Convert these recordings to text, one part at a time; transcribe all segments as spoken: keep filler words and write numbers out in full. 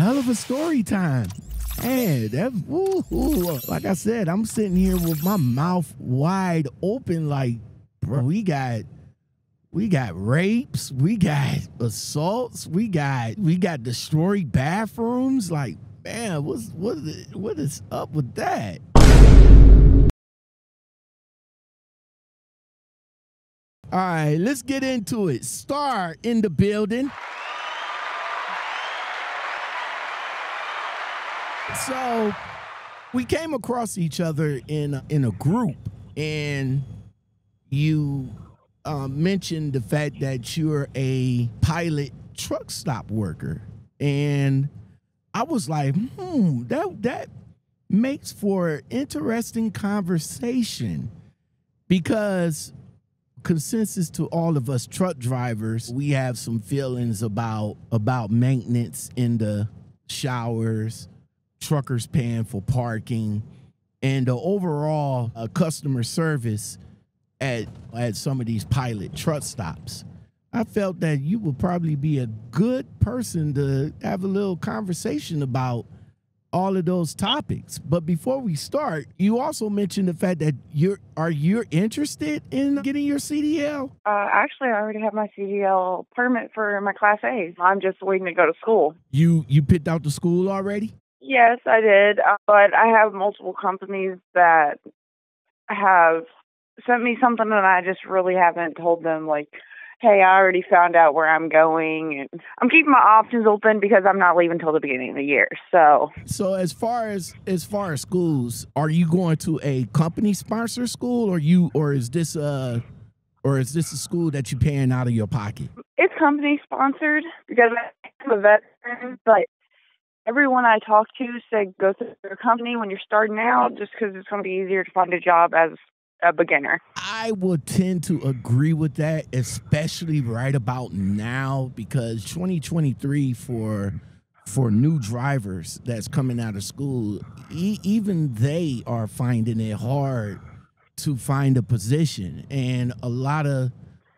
Hell of a story time. Hey, that, ooh, ooh. Like I said, I'm sitting here with my mouth wide open like, bro, we got we got rapes, we got assaults, we got we got destroyed bathrooms. Like, man, what's what is, what is up with that? All right, let's get into it. Star in the building. So we came across each other in in a group, and you uh, mentioned the fact that you're a pilot truck stop worker, and I was like, hmm, that that makes for an interesting conversation, because consensus to all of us truck drivers, we have some feelings about about maintenance in the showers, truckers paying for parking, and the overall uh, customer service at at some of these pilot truck stops. I felt that you would probably be a good person to have a little conversation about all of those topics. But before we start, you also mentioned the fact that you're are you interested in getting your C D L? Uh, actually, I already have my C D L permit for my Class A's. I'm just waiting to go to school. You you picked out the school already? Yes, I did, uh, but I have multiple companies that have sent me something, and I just really haven't told them, like, hey, I already found out where I'm going. And I'm keeping my options open because I'm not leaving till the beginning of the year. So, so as far as as far as schools, are you going to a company sponsor school, or you, or is this a, or is this a school that you're paying out of your pocket? It's company sponsored because I'm a veteran, but everyone I talk to said go through their company when you're starting out, just because it's going to be easier to find a job as a beginner. I would tend to agree with that, especially right about now, because twenty twenty-three for for new drivers that's coming out of school, e even they are finding it hard to find a position. And a lot of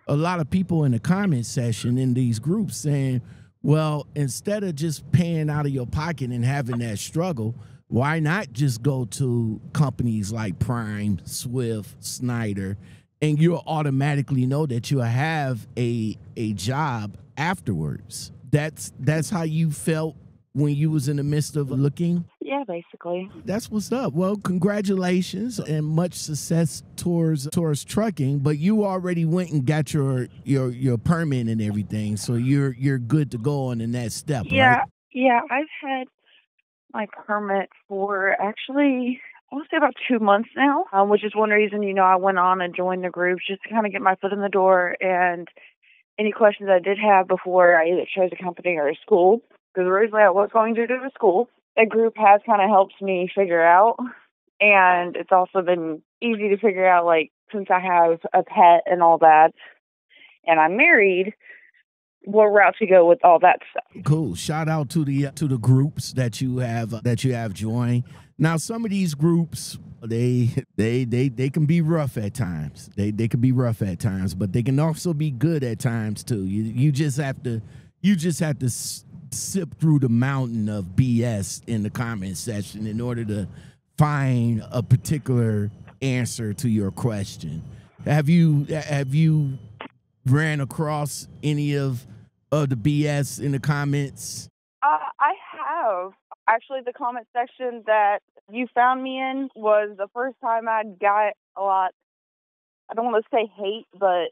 a lot of people in the comment section in these groups saying, well, instead of just paying out of your pocket and having that struggle, why not just go to companies like Prime, Swift, Snyder, and you'll automatically know that you'll have a a job afterwards. That's that's how you felt when you was in the midst of looking? Yeah, basically. That's what's up. Well, congratulations and much success towards towards trucking. But you already went and got your your your permit and everything, so you're you're good to go on the next step. Yeah, right? Yeah. I've had my permit for actually, I want to say about two months now, um, which is one reason you know I went on and joined the group, just to kind of get my foot in the door. And any questions I did have before I either chose a company or a school, because originally I was going to do the school. That group has kind of helped me figure out, and it's also been easy to figure out, like, since I have a pet and all that, and I'm married, what route to go with all that stuff. Cool. Shout out to the to the groups that you have uh, that you have joined. Now, some of these groups, they they they they can be rough at times. They they can be rough at times, but they can also be good at times too. You you just have to you just have to. sip through the mountain of B S in the comment section in order to find a particular answer to your question. Have you have you ran across any of of the B S in the comments? Uh, I have. Actually, the comment section that you found me in was the first time I got a lot, I don't want to say hate, but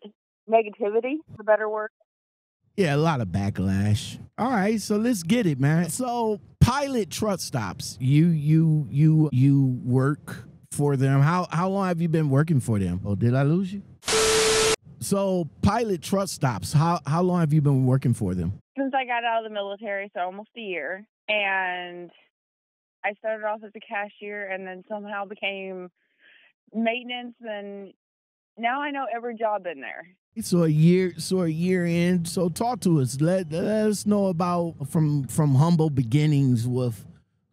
negativity is a better word. Yeah, a lot of backlash. All right, so let's get it, man. So, pilot truck stops. You you you you work for them. How how long have you been working for them? Oh, did I lose you? So, pilot truck stops. How how long have you been working for them? Since I got out of the military, so almost a year. And I started off as a cashier and then somehow became maintenance, and now I know every job in there. So a year, so a year in. So talk to us. Let, let us know about from from humble beginnings with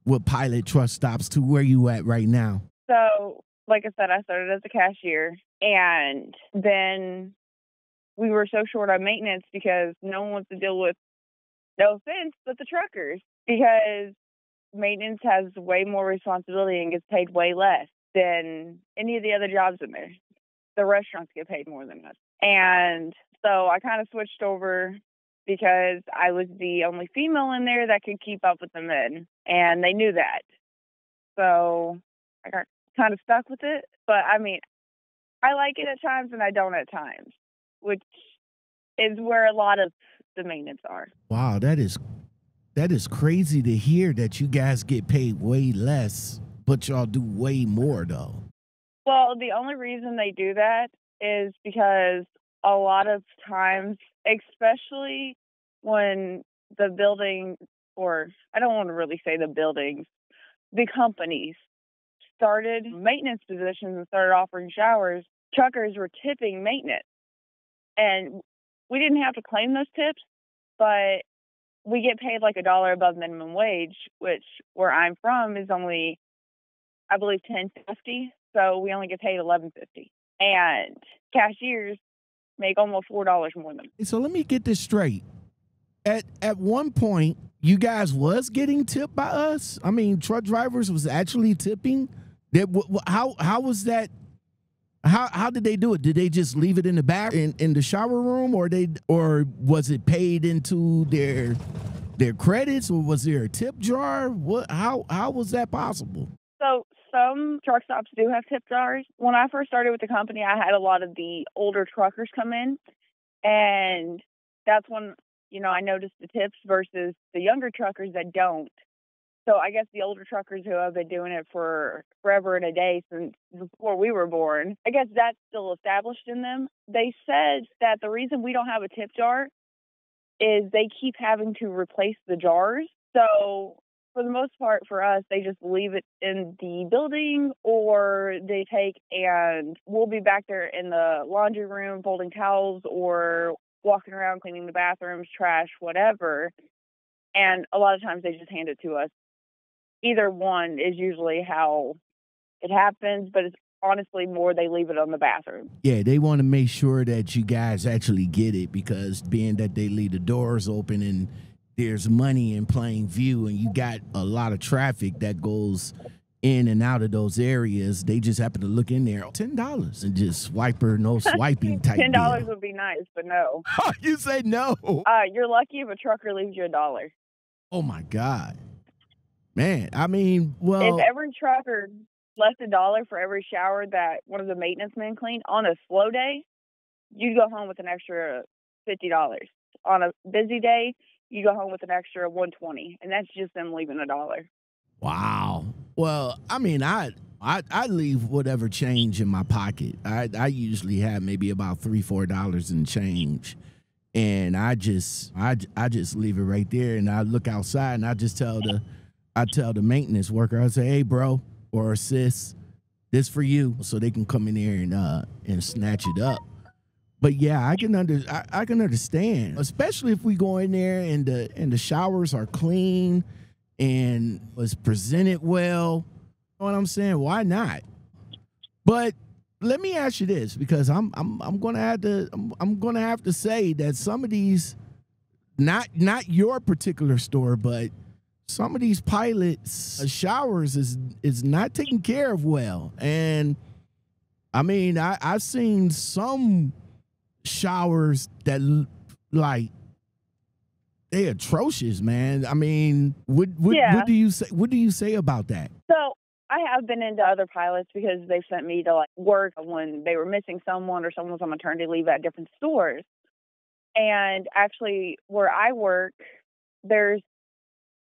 with pilot truck stops to where you at right now. So, like I said, I started as a cashier, and then we were so short on maintenance because no one wants to deal with, no offense, but the truckers. because maintenance has way more responsibility and gets paid way less than any of the other jobs in there. The restaurants get paid more than us. And so I kind of switched over because I was the only female in there that could keep up with the men. And they knew that. So I got kind of stuck with it. But, I mean, I like it at times and I don't at times, which is where a lot of the maintenance are. Wow, that is that is crazy to hear that you guys get paid way less, but y'all do way more, though. Well, the only reason they do that is because a lot of times, especially when the building, or I don't want to really say the buildings, the companies started maintenance positions and started offering showers, truckers were tipping maintenance. And we didn't have to claim those tips, but we get paid like a dollar above minimum wage, which where I'm from is only, I believe, ten fifty. So we only get paid eleven fifty. And cashiers make almost four dollars more than them. So let me get this straight. At at one point, you guys was getting tipped by us. I mean, truck drivers was actually tipping. That how how was that? How how did they do it? Did they just leave it in the back in, in the shower room, or they or was it paid into their their credits, or was there a tip jar? What how how was that possible? So some truck stops do have tip jars. When I first started with the company, I had a lot of the older truckers come in, and that's when you know I noticed the tips versus the younger truckers that don't. So I guess the older truckers who have been doing it for forever and a day since before we were born, I guess that's still established in them. They said that the reason we don't have a tip jar is they keep having to replace the jars. So for the most part for us, they just leave it in the building or they take and we'll be back there in the laundry room folding towels or walking around cleaning the bathrooms, trash, whatever. And a lot of times they just hand it to us. Either one is usually how it happens, but it's honestly more they leave it on the bathroom. Yeah, they want to make sure that you guys actually get it because being that they leave the doors open and there's money in plain view and you got a lot of traffic that goes in and out of those areas, they just happen to look in there. ten dollars and just swiper, no swiping type ten dollars deal. Would be nice, but no. You say no. Uh, you're lucky if a trucker leaves you a dollar. Oh, my God. Man, I mean, well, if every trucker left a dollar for every shower that one of the maintenance men cleaned on a slow day, you'd go home with an extra fifty dollars. On a busy day, you go home with an extra one twenty, and that's just them leaving a dollar. Wow. Well, I mean, I, I I leave whatever change in my pocket. I I usually have maybe about three, four dollars in change. And I just I I just leave it right there and I look outside and I just tell the I tell the maintenance worker, I say, hey, bro, or sis, this for you, so they can come in there and uh, and snatch it up. But yeah, I can under I, I can understand, especially if we go in there and the and the showers are clean and was presented well. You know what I'm saying? Why not? But let me ask you this, because I'm I'm I'm gonna have to I'm, I'm gonna have to say that some of these, not not your particular store, but some of these pilots' uh, showers is is not taken care of well. And I mean, I, I've seen some showers that, like, they atrocious, man. I mean, what what, yeah. what do you say what do you say about that? So I have been into other pilots because they sent me to like work when they were missing someone or someone was on maternity leave at different stores. And actually where I work, there's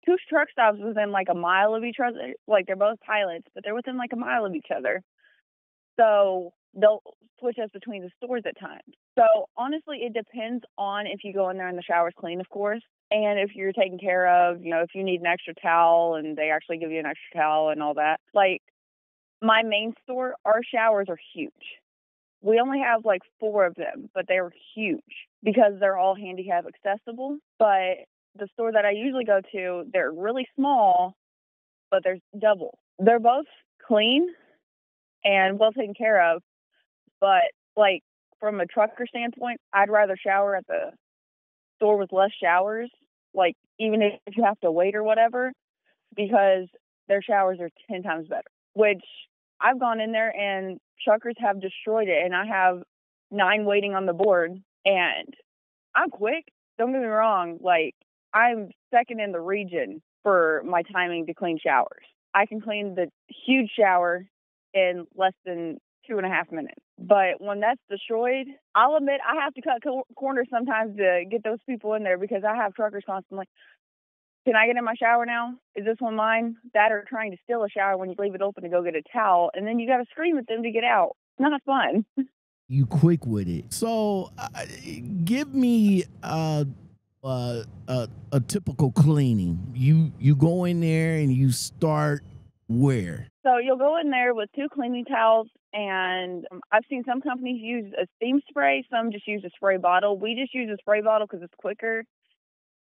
two truck stops within like a mile of each other. Like they're both pilots, but they're within like a mile of each other. So they'll switch us between the stores at times. So honestly, it depends on if you go in there and the shower's clean, of course. And if you're taken care of, you know, if you need an extra towel and they actually give you an extra towel and all that. Like my main store, our showers are huge. We only have like four of them, but they were huge because they're all handicap accessible. But the store that I usually go to, they're really small, but there's double. They're both clean and well taken care of. But like from a trucker standpoint, I'd rather shower at the store with less showers like even if you have to wait or whatever, because their showers are ten times better, which I've gone in there and truckers have destroyed it. And I have nine waiting on the board, and I'm quick. Don't get me wrong. Like, I'm second in the region for my timing to clean showers. I can clean the huge shower in less than two and a half minutes. But when that's destroyed, I'll admit I have to cut co- corners sometimes to get those people in there, because I have truckers constantly, can I get in my shower now? Is this one mine? That or trying to steal a shower when you leave it open to go get a towel, and then you got to scream at them to get out. Not fun. You quick with it. So uh, give me uh, uh, uh, a typical cleaning. You you go in there and you start where? So you'll go in there with two cleaning towels, and um, I've seen some companies use a steam spray. Some just use a spray bottle. We just use a spray bottle because it's quicker,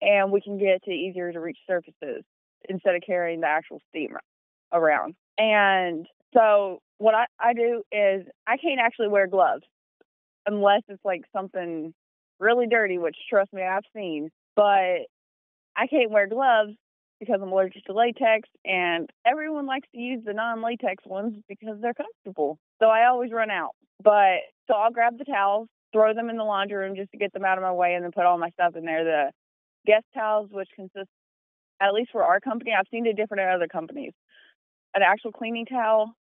and we can get to easier to reach surfaces instead of carrying the actual steam around. And so what I, I do is I can't actually wear gloves unless it's like something really dirty, which trust me, I've seen. But I can't wear gloves because I'm allergic to latex, and everyone likes to use the non-latex ones because they're comfortable. So I always run out. But so I'll grab the towels, throw them in the laundry room just to get them out of my way, and then put all my stuff in there. The guest towels, which consist, at least for our company, I've seen it different at other companies, an actual cleaning towel,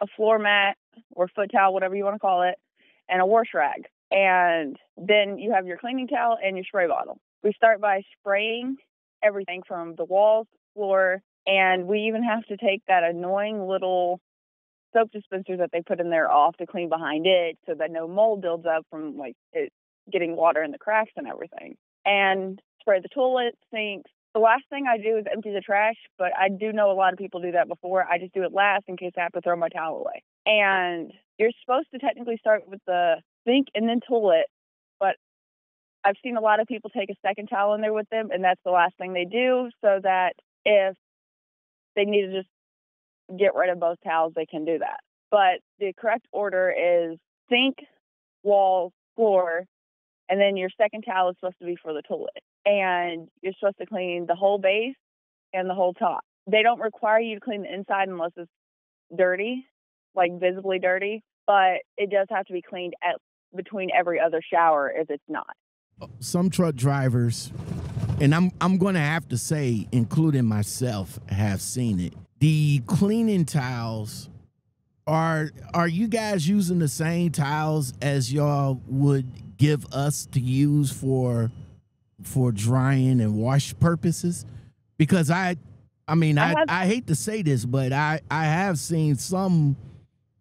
a floor mat or foot towel, whatever you want to call it, and a wash rag. And then you have your cleaning towel and your spray bottle. We start by spraying everything from the walls, floor, and we even have to take that annoying little soap dispenser that they put in there off to clean behind it so that no mold builds up from like it getting water in the cracks and everything. And spray the toilet, sinks. The last thing I do is empty the trash, but I do know a lot of people do that before. I just do it last in case I have to throw my towel away. And you're supposed to technically start with the sink and then toilet, but I've seen a lot of people take a second towel in there with them, and that's the last thing they do, so that if they need to just get rid of both towels, they can do that. But the correct order is sink, wall, floor, and then your second towel is supposed to be for the toilet. And you're supposed to clean the whole base and the whole top. They don't require you to clean the inside unless it's dirty, like visibly dirty, but it does have to be cleaned at between every other shower if it's not. Some truck drivers, and I'm I'm going to have to say, including myself, have seen it. The cleaning towels, are are you guys using the same towels as y'all would give us to use for for drying and wash purposes? Because I, I mean, I, I, have, I hate to say this, but I, I have seen some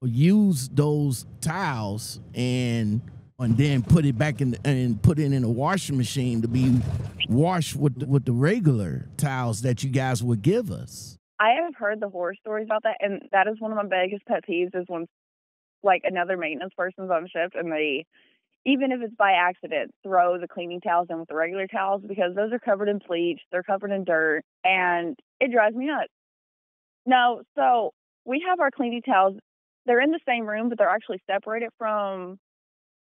use those towels and and then put it back in the, and put it in a washing machine to be washed with with the regular towels that you guys would give us. I have heard the horror stories about that, and that is one of my biggest pet peeves is when like another maintenance person's on shift and they, even if it's by accident, throw the cleaning towels in with the regular towels, because those are covered in bleach, they're covered in dirt, and it drives me nuts. No, so we have our cleaning towels. They're in the same room, but they're actually separated from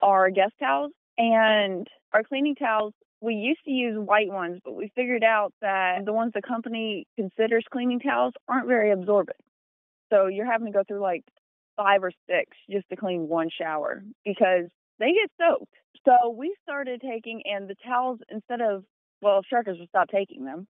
our guest towels. And our cleaning towels, we used to use white ones, but we figured out that the ones the company considers cleaning towels aren't very absorbent. So you're having to go through like five or six just to clean one shower because they get soaked. So we started taking, and the towels, instead of, well, truckers will stop taking them,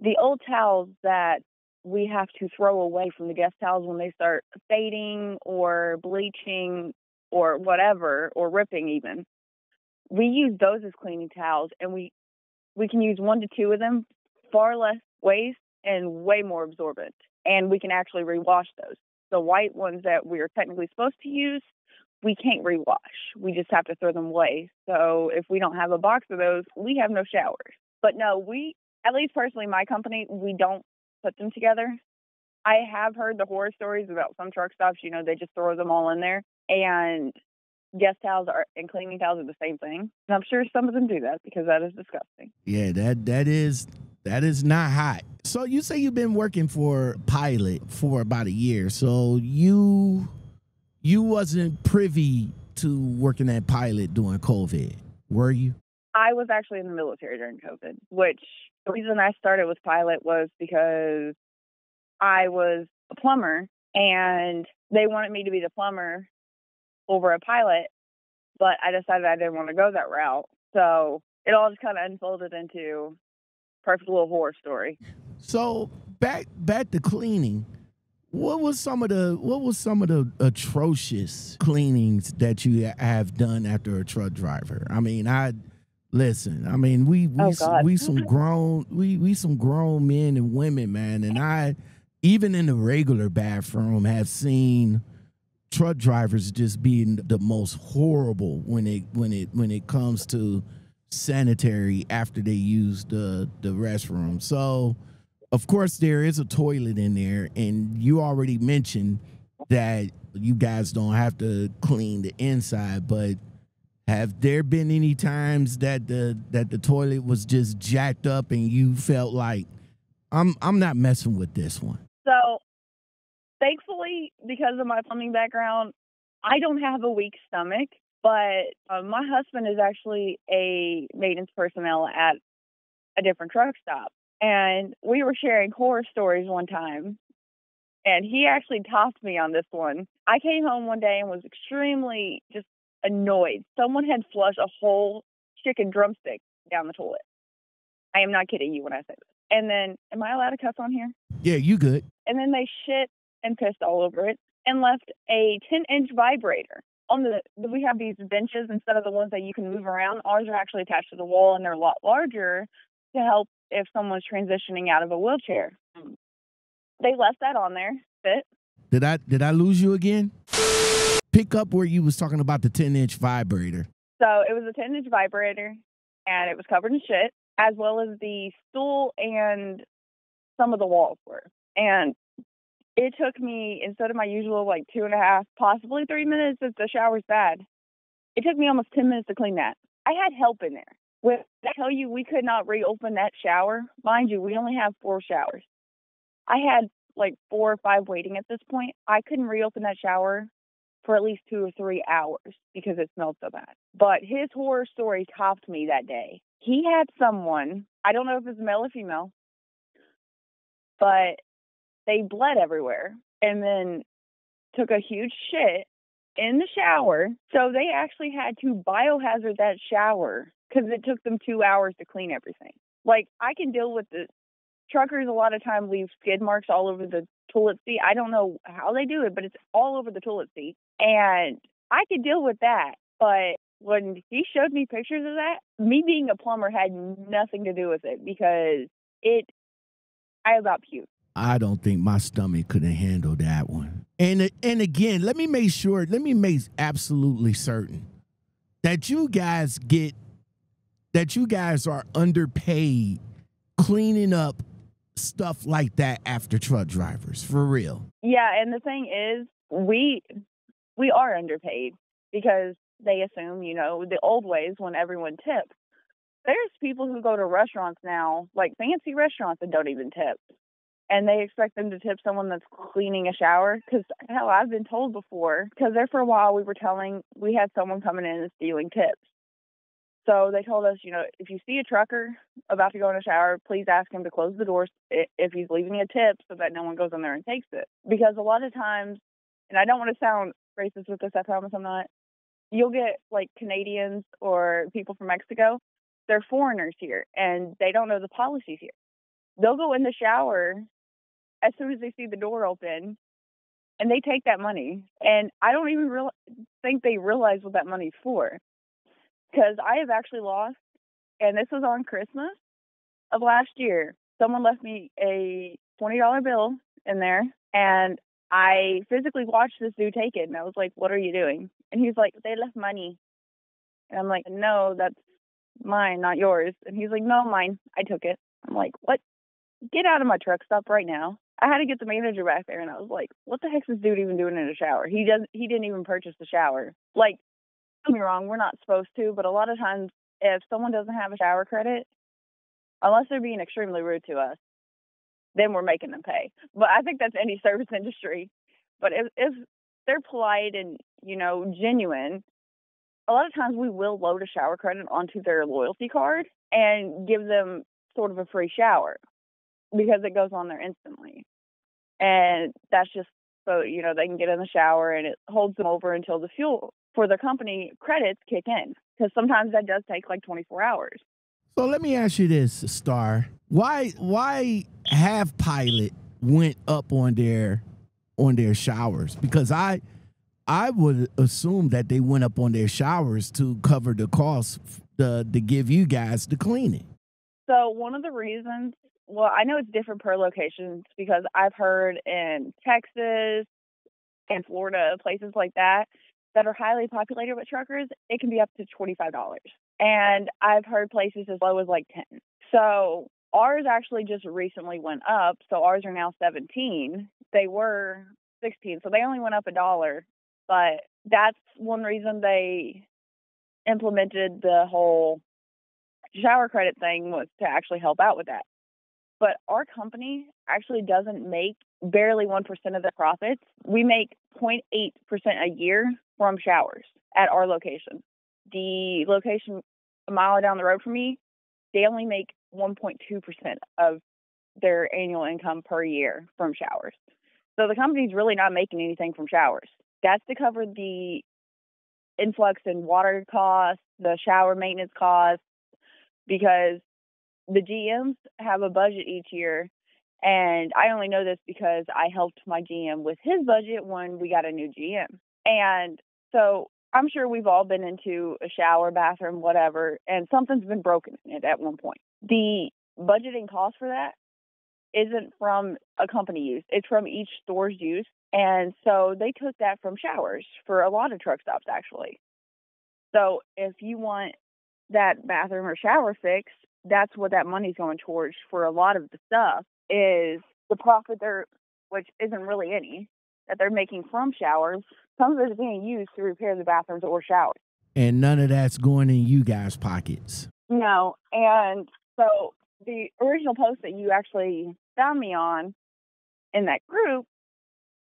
the old towels that we have to throw away from the guest towels when they start fading or bleaching or whatever, or ripping even, we use those as cleaning towels, and we, we can use one to two of them, far less waste and way more absorbent. And we can actually rewash those. The white ones that we are technically supposed to use, we can't rewash. We just have to throw them away. So if we don't have a box of those, we have no showers. But no, we, at least personally, my company, we don't put them together. I have heard the horror stories about some truck stops, you know, they just throw them all in there. And guest towels are, and cleaning towels are the same thing. And I'm sure some of them do that because that is disgusting. Yeah, that that is, that is not hot. So you say you've been working for Pilot for about a year. So you... You wasn't privy to working at Pilot during COVID, were you? I was actually in the military during COVID, which The reason I started with Pilot was because I was a plumber and they wanted me to be the plumber over a pilot, but I decided I didn't want to go that route. So it all just kind of unfolded into a perfect little horror story. So back back to cleaning. What was some of the what was some of the atrocious cleanings that you have done after a truck driver? I mean, I listen. I mean, we we, oh some, we some grown we we some grown men and women, man. And I, even in the regular bathroom, have seen truck drivers just being the most horrible when it when it when it comes to sanitary after they use the the restroom. So. Of course, there is a toilet in there, and you already mentioned that you guys don't have to clean the inside, but have there been any times that the that the toilet was just jacked up and you felt like, I'm I'm not messing with this one? So, thankfully, because of my plumbing background, I don't have a weak stomach, but uh, my husband is actually a maintenance personnel at a different truck stop. And we were sharing horror stories one time, and he actually topped me on this one. I came home one day and was extremely just annoyed. Someone had flushed a whole chicken drumstick down the toilet. I am not kidding you when I say this. And then, am I allowed to cuss on here? Yeah, you good. And then they shit and pissed all over it and left a ten-inch vibrator. On the, we have these benches instead of the ones that you can move around. Ours are actually attached to the wall, and they're a lot larger to help if someone's transitioning out of a wheelchair. They left that on there. Fit. Did I did I lose you again? Pick up where you was talking about the ten-inch vibrator. So it was a ten-inch vibrator, and it was covered in shit, as well as the stool and some of the walls were. And it took me, instead of my usual, like, two and a half, possibly three minutes if the shower's bad, it took me almost ten minutes to clean that. I had help in there. When I tell you we could not reopen that shower, mind you, we only have four showers. I had like four or five waiting at this point. I couldn't reopen that shower for at least two or three hours because it smelled so bad. But his horror story topped me that day. He had someone, I don't know if it's male or female, but they bled everywhere and then took a huge shit in the shower. So they actually had to biohazard that shower, because it took them two hours to clean everything. Like, I can deal with the truckers a lot of time leave skid marks all over the toilet seat. I don't know how they do it, but it's all over the toilet seat. And I could deal with that. But when he showed me pictures of that, me being a plumber had nothing to do with it because it, I about puked. I don't think my stomach could have handled that one. And, and again, let me make sure, let me make absolutely certain that you guys get that you guys are underpaid cleaning up stuff like that after truck drivers, for real. Yeah, and the thing is, we we are underpaid because they assume, you know, the old ways when everyone tipped. There's people who go to restaurants now, like fancy restaurants, that don't even tip. And they expect them to tip someone that's cleaning a shower. Because, hell, I've been told before, because there for a while we were telling, we had someone coming in and stealing tips. So they told us, you know, if you see a trucker about to go in a shower, please ask him to close the door if he's leaving a tip so that no one goes in there and takes it. Because a lot of times, and I don't want to sound racist with this, I promise I'm not, you'll get, like, Canadians or people from Mexico. They're foreigners here, and they don't know the policies here. They'll go in the shower as soon as they see the door open, and they take that money. And I don't even real think they realize what that money's for. Because I have actually lost, and this was on Christmas of last year, someone left me a twenty dollar bill in there, and I physically watched this dude take it, and I was like, what are you doing? And he's like, they left money. And I'm like, no, that's mine, not yours. And he's like, no, mine. I took it. I'm like, what? Get out of my truck stop right now. I had to get the manager back there, and I was like, what the heck's this dude even doing in a shower? He doesn't, he didn't even purchase the shower. Like, don't get me wrong, we're not supposed to, but a lot of times if someone doesn't have a shower credit, unless they're being extremely rude to us, then we're making them pay. But I think that's any service industry. But if, if they're polite and, you know, genuine, a lot of times we will load a shower credit onto their loyalty card and give them sort of a free shower because it goes on there instantly. And that's just so, you know, they can get in the shower, and it holds them over until the fuel for the company credits kick in, because sometimes that does take like twenty-four hours. So let me ask you this, Star. Why why have Pilot went up on their on their showers? Because I I would assume that they went up on their showers to cover the cost to, to give you guys the cleaning. So one of the reasons, well, I know it's different per locations, because I've heard in Texas and Florida, places like that, that are highly populated with truckers, it can be up to twenty-five dollars. And I've heard places as low as like ten. So ours actually just recently went up. So ours are now seventeen. They were sixteen. So they only went up a dollar. But that's one reason they implemented the whole shower credit thing, was to actually help out with that. But our company actually doesn't make barely one percent of the profits. We make zero point eight percent a year from showers at our location. The location a mile down the road from me, they only make one point two percent of their annual income per year from showers. So the company's really not making anything from showers. That's to cover the influx in water costs, the shower maintenance costs, because the G Ms have a budget each year. And I only know this because I helped my G M with his budget when we got a new G M. And so I'm sure we've all been into a shower, bathroom, whatever, and something's been broken in it at one point. The budgeting cost for that isn't from a company use. It's from each store's use. And so they took that from showers for a lot of truck stops, actually. So if you want that bathroom or shower fix, that's what that money's going towards for a lot of the stuff, is the profit they're, which isn't really any, that they're making from showers. Some of it is being used to repair the bathrooms or showers. And none of that's going in you guys' pockets. No. And so the original post that you actually found me on in that group,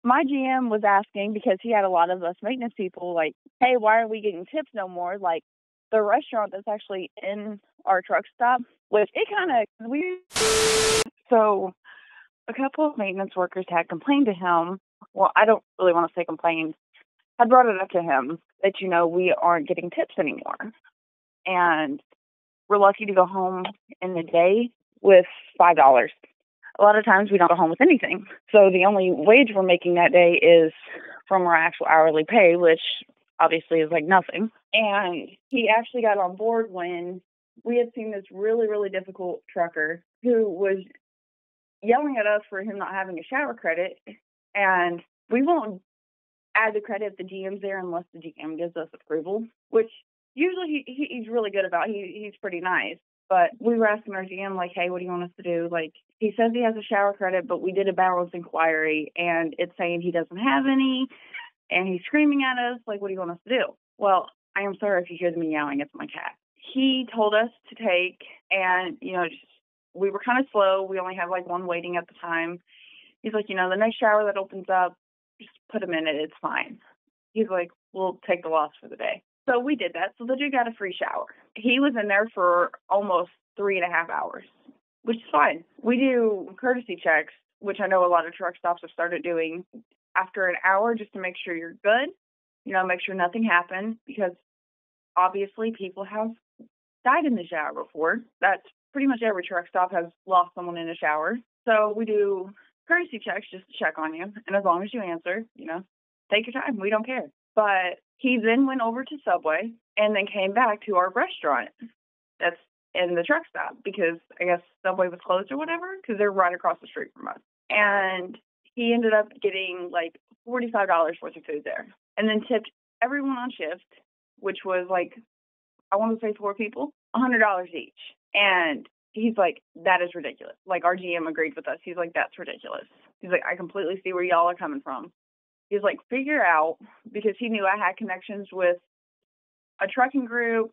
my G M was asking, because he had a lot of us maintenance people, like, hey, why aren't we getting tips no more? Like, the restaurant that's actually in our truck stop, which it kind of weird. So a couple of maintenance workers had complained to him. Well, I don't really want to say complained. I brought it up to him that, you know, we aren't getting tips anymore. And we're lucky to go home in the day with five dollars. A lot of times we don't go home with anything. So the only wage we're making that day is from our actual hourly pay, which obviously is like nothing. And he actually got on board when we had seen this really, really difficult trucker who was yelling at us for him not having a shower credit. And we won't add the credit if the G M's there unless the G M gives us approval, which usually he, he's really good about. He, he's pretty nice. But we were asking our G M, like, hey, what do you want us to do? Like, he says he has a shower credit, but we did a balance inquiry, and it's saying he doesn't have any, and he's screaming at us. Like, what do you want us to do? Well, I am sorry if you hear me yelling. It's my cat. He told us to take, and, you know, just, we were kind of slow. We only had, like, one waiting at the time. He's like, you know, the next shower that opens up, just put him in it. It's fine. He's like, we'll take the loss for the day. So we did that. So the dude got a free shower. He was in there for almost three and a half hours, which is fine. We do courtesy checks, which I know a lot of truck stops have started doing after an hour, just to make sure you're good, you know, make sure nothing happened, because obviously people have died in the shower before. That's pretty much every truck stop has lost someone in a shower. So we do courtesy checks just to check on you. And as long as you answer, you know, take your time. We don't care. But he then went over to Subway and then came back to our restaurant that's in the truck stop, because I guess Subway was closed or whatever, because they're right across the street from us. And he ended up getting like forty-five dollars worth of food there, and then tipped everyone on shift, which was like, I want to say four people, one hundred dollars each. And he's like, that is ridiculous. Like, our G M agreed with us. He's like, that's ridiculous. He's like, I completely see where y'all are coming from. He's like, figure out, because he knew I had connections with a trucking group,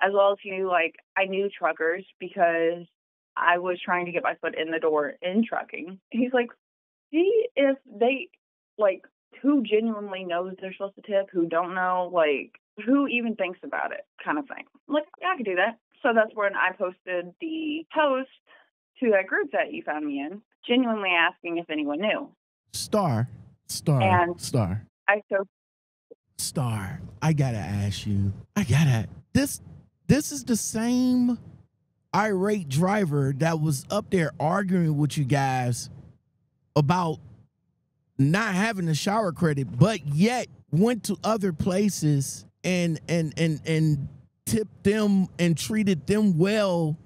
as well as he knew, like, I knew truckers because I was trying to get my foot in the door in trucking. He's like, see if they, like, who genuinely knows they're supposed to tip, who don't know, like, who even thinks about it, kind of thing. I'm like, yeah, I could do that. So that's when I posted the post to that group that you found me in, genuinely asking if anyone knew. Star, star, and star. I so star. I gotta ask you. I gotta. This, this is the same irate driver that was up there arguing with you guys about not having a shower credit, but yet went to other places and and and and tipped them and treated them well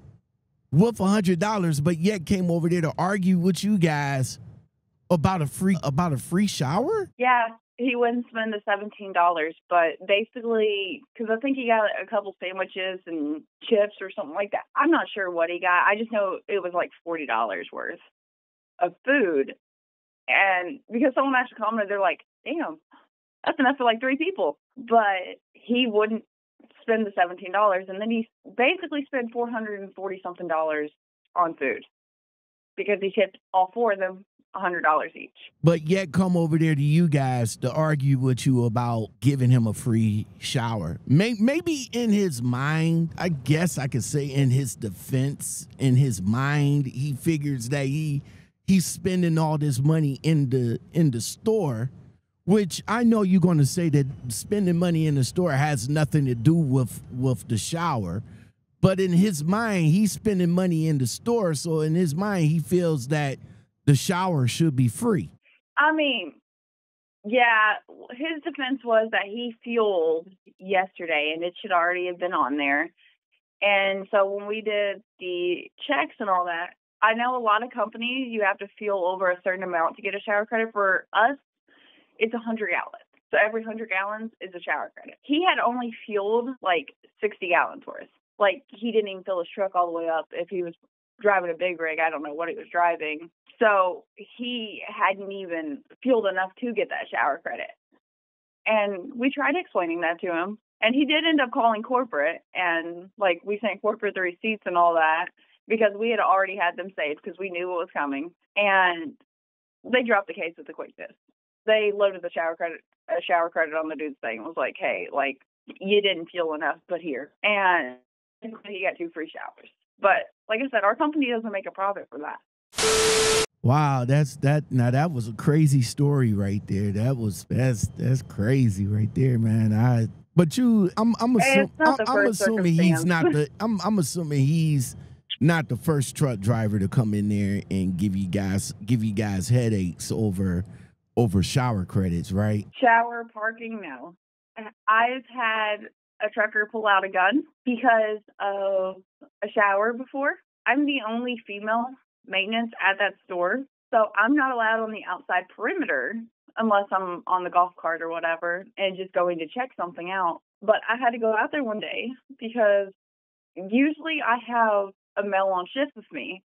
with a hundred dollars, but yet came over there to argue with you guys about a free about a free shower. Yeah, he wouldn't spend the seventeen dollars, but basically, because I think he got a couple sandwiches and chips or something like that. I'm not sure what he got. I just know it was like forty dollars worth of food. And because someone actually commented, they're like, damn, that's enough for like three people. But he wouldn't spend the seventeen dollars. And then he basically spent four hundred forty something dollars on food because he tipped all four of them one hundred dollars each. But yet come over there to you guys to argue with you about giving him a free shower. Maybe in his mind, I guess I could say in his defense, in his mind, he figures that he... he's spending all this money in the in the store, which I know you're going to say that spending money in the store has nothing to do with with the shower. But in his mind, he's spending money in the store. So in his mind, he feels that the shower should be free. I mean, yeah, his defense was that he fueled yesterday and it should already have been on there. And so when we did the checks and all that, I know a lot of companies, you have to fuel over a certain amount to get a shower credit. For us, it's one hundred gallons. So every one hundred gallons is a shower credit. He had only fueled like sixty gallons worth. Like he didn't even fill his truck all the way up. If he was driving a big rig, I don't know what he was driving. So he hadn't even fueled enough to get that shower credit. And we tried explaining that to him. And he did end up calling corporate. And like we sent corporate the receipts and all that, because we had already had them saved because we knew what was coming. And they dropped the case with the quickness. They loaded the shower credit a shower credit on the dude's thing and was like, hey, like, you didn't fuel enough, but here. And he got two free showers. But like I said, our company doesn't make a profit for that. Wow, that's that now that was a crazy story right there. That was that's that's crazy right there, man. I but you I'm I'm, assum I'm, I'm assuming he's not the I'm I'm assuming he's not the first truck driver to come in there and give you guys give you guys headaches over over shower credits, right? Shower, parking, no. I've had a trucker pull out a gun because of a shower before. I'm the only female maintenance at that store, so I'm not allowed on the outside perimeter unless I'm on the golf cart or whatever and just going to check something out. But I had to go out there one day because usually I have a male on shift with me,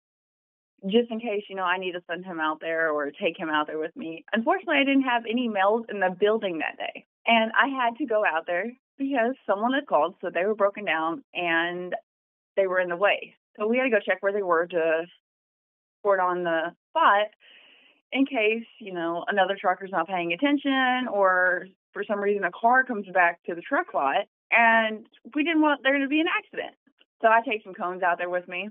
just in case, you know, I need to send him out there or take him out there with me. Unfortunately, I didn't have any males in the building that day. And I had to go out there because someone had called, so they were broken down and they were in the way. So we had to go check where they were to report on the spot in case, you know, another trucker's not paying attention or for some reason a car comes back to the truck lot. And we didn't want there to be an accident. So I take some cones out there with me,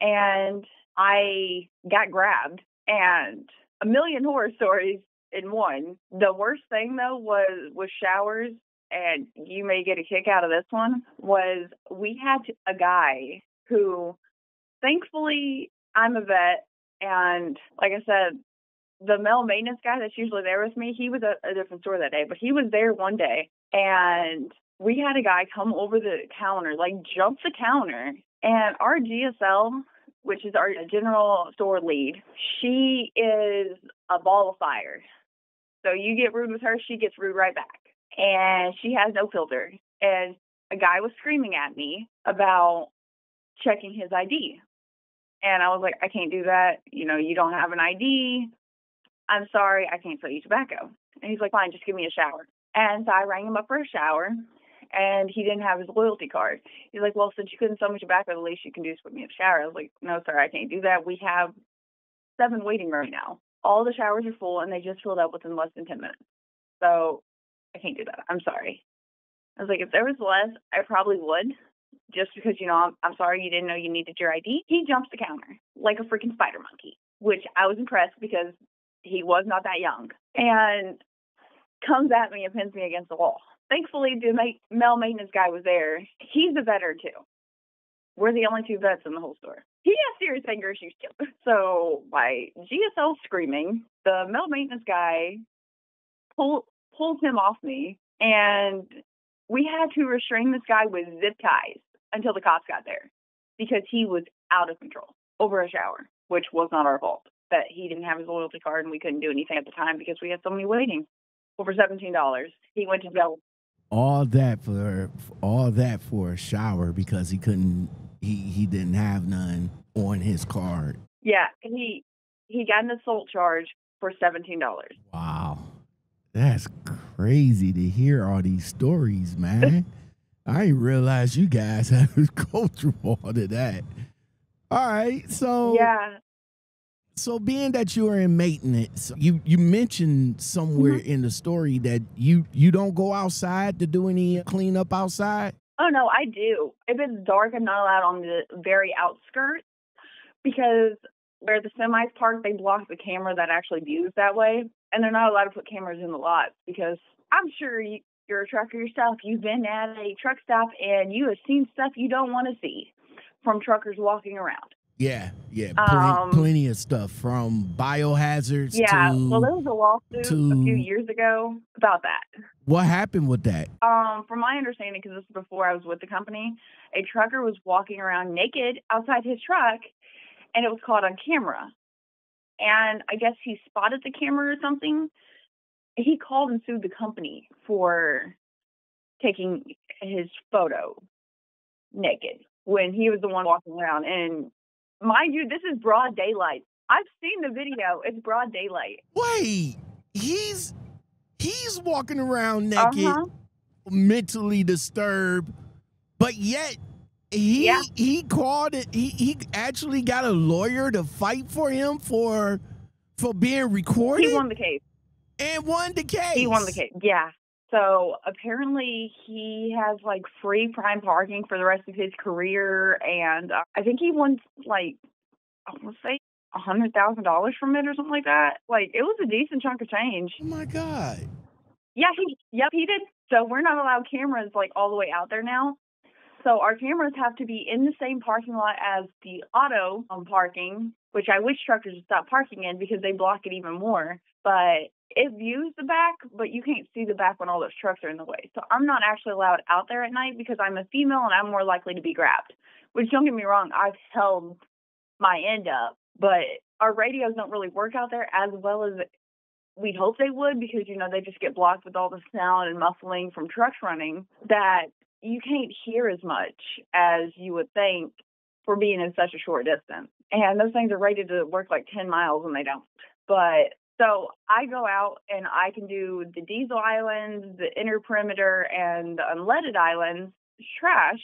and I got grabbed, and a million horror stories in one. The worst thing, though, was with showers, and you may get a kick out of this one, was we had a guy who, thankfully, I'm a vet, and like I said, the male maintenance guy that's usually there with me, he was at a different store that day, but he was there one day, and we had a guy come over the counter, like jump the counter, and our G S L, which is our general store lead, she is a ball of fire. So you get rude with her, she gets rude right back. And she has no filter. And a guy was screaming at me about checking his I D. And I was like, I can't do that. You know, you don't have an I D. I'm sorry, I can't sell you tobacco. And he's like, fine, just give me a shower. And so I rang him up for a shower. And he didn't have his loyalty card. He's like, well, since you couldn't sell me tobacco, the least you can do is put me in a shower. I was like, no, sir, I can't do that. We have seven waiting right now. All the showers are full, and they just filled up within less than ten minutes. So I can't do that. I'm sorry. I was like, if there was less, I probably would. just because, you know, I'm, I'm sorry you didn't know you needed your I D. He jumps the counter like a freaking spider monkey, which I was impressed because he was not that young, and comes at me and pins me against the wall. Thankfully, the ma- male maintenance guy was there. He's a veteran, too. We're the only two vets in the whole store. He has serious anger issues, too. So by G S L screaming, the male maintenance guy pull, pulls him off me, and we had to restrain this guy with zip ties until the cops got there because he was out of control over a shower, which was not our fault. But he didn't have his loyalty card, and we couldn't do anything at the time because we had somebody waiting. Over seventeen dollars. He went to jail. All that for all that for a shower because he couldn't. He, he didn't have none on his card. Yeah, he he got an assault charge for seventeen dollars. Wow, that's crazy to hear all these stories, man. I didn't realize you guys had to go through all of that. All right, so yeah. So being that you are in maintenance, you, you mentioned somewhere mm-hmm. in the story that you, you don't go outside to do any cleanup outside? Oh, no, I do. If it's dark, I'm not allowed on the very outskirts because where the semis park, they block the camera that actually views that way. And they're not allowed to put cameras in the lots because I'm sure you, you're a trucker yourself. You've been at a truck stop and you have seen stuff you don't want to see from truckers walking around. Yeah, yeah, pl- um, plenty of stuff from biohazards. Yeah, to, well, there was a lawsuit to, a few years ago about that. What happened with that? Um, from my understanding, because this was before I was with the company, a trucker was walking around naked outside his truck, and it was caught on camera. And I guess he spotted the camera or something. He called and sued the company for taking his photo naked when he was the one walking around. And mind you, this is broad daylight. I've seen the video. It's broad daylight. Wait, he's he's walking around naked, uh-huh. mentally disturbed, but yet he yeah. he called it. He he actually got a lawyer to fight for him for for being recorded. He won the case and won the case. He won the case. Yeah. So apparently he has like free prime parking for the rest of his career. And uh, I think he won like, I want to say one hundred thousand dollars from it or something like that. Like it was a decent chunk of change. Oh my God. Yeah. He, yep. He did. So we're not allowed cameras like all the way out there now. So our cameras have to be in the same parking lot as the auto um, parking, which I wish truckers would stop parking in because they block it even more. But it views the back, but you can't see the back when all those trucks are in the way. So I'm not actually allowed out there at night because I'm a female and I'm more likely to be grabbed. Which, don't get me wrong, I've held my end up, but our radios don't really work out there as well as we'd hope they would because, you know, they just get blocked with all the sound and muffling from trucks running that you can't hear as much as you would think for being in such a short distance. And those things are rated to work like ten miles and they don't. But so I go out and I can do the diesel islands, the inner perimeter, and the unleaded islands, trash,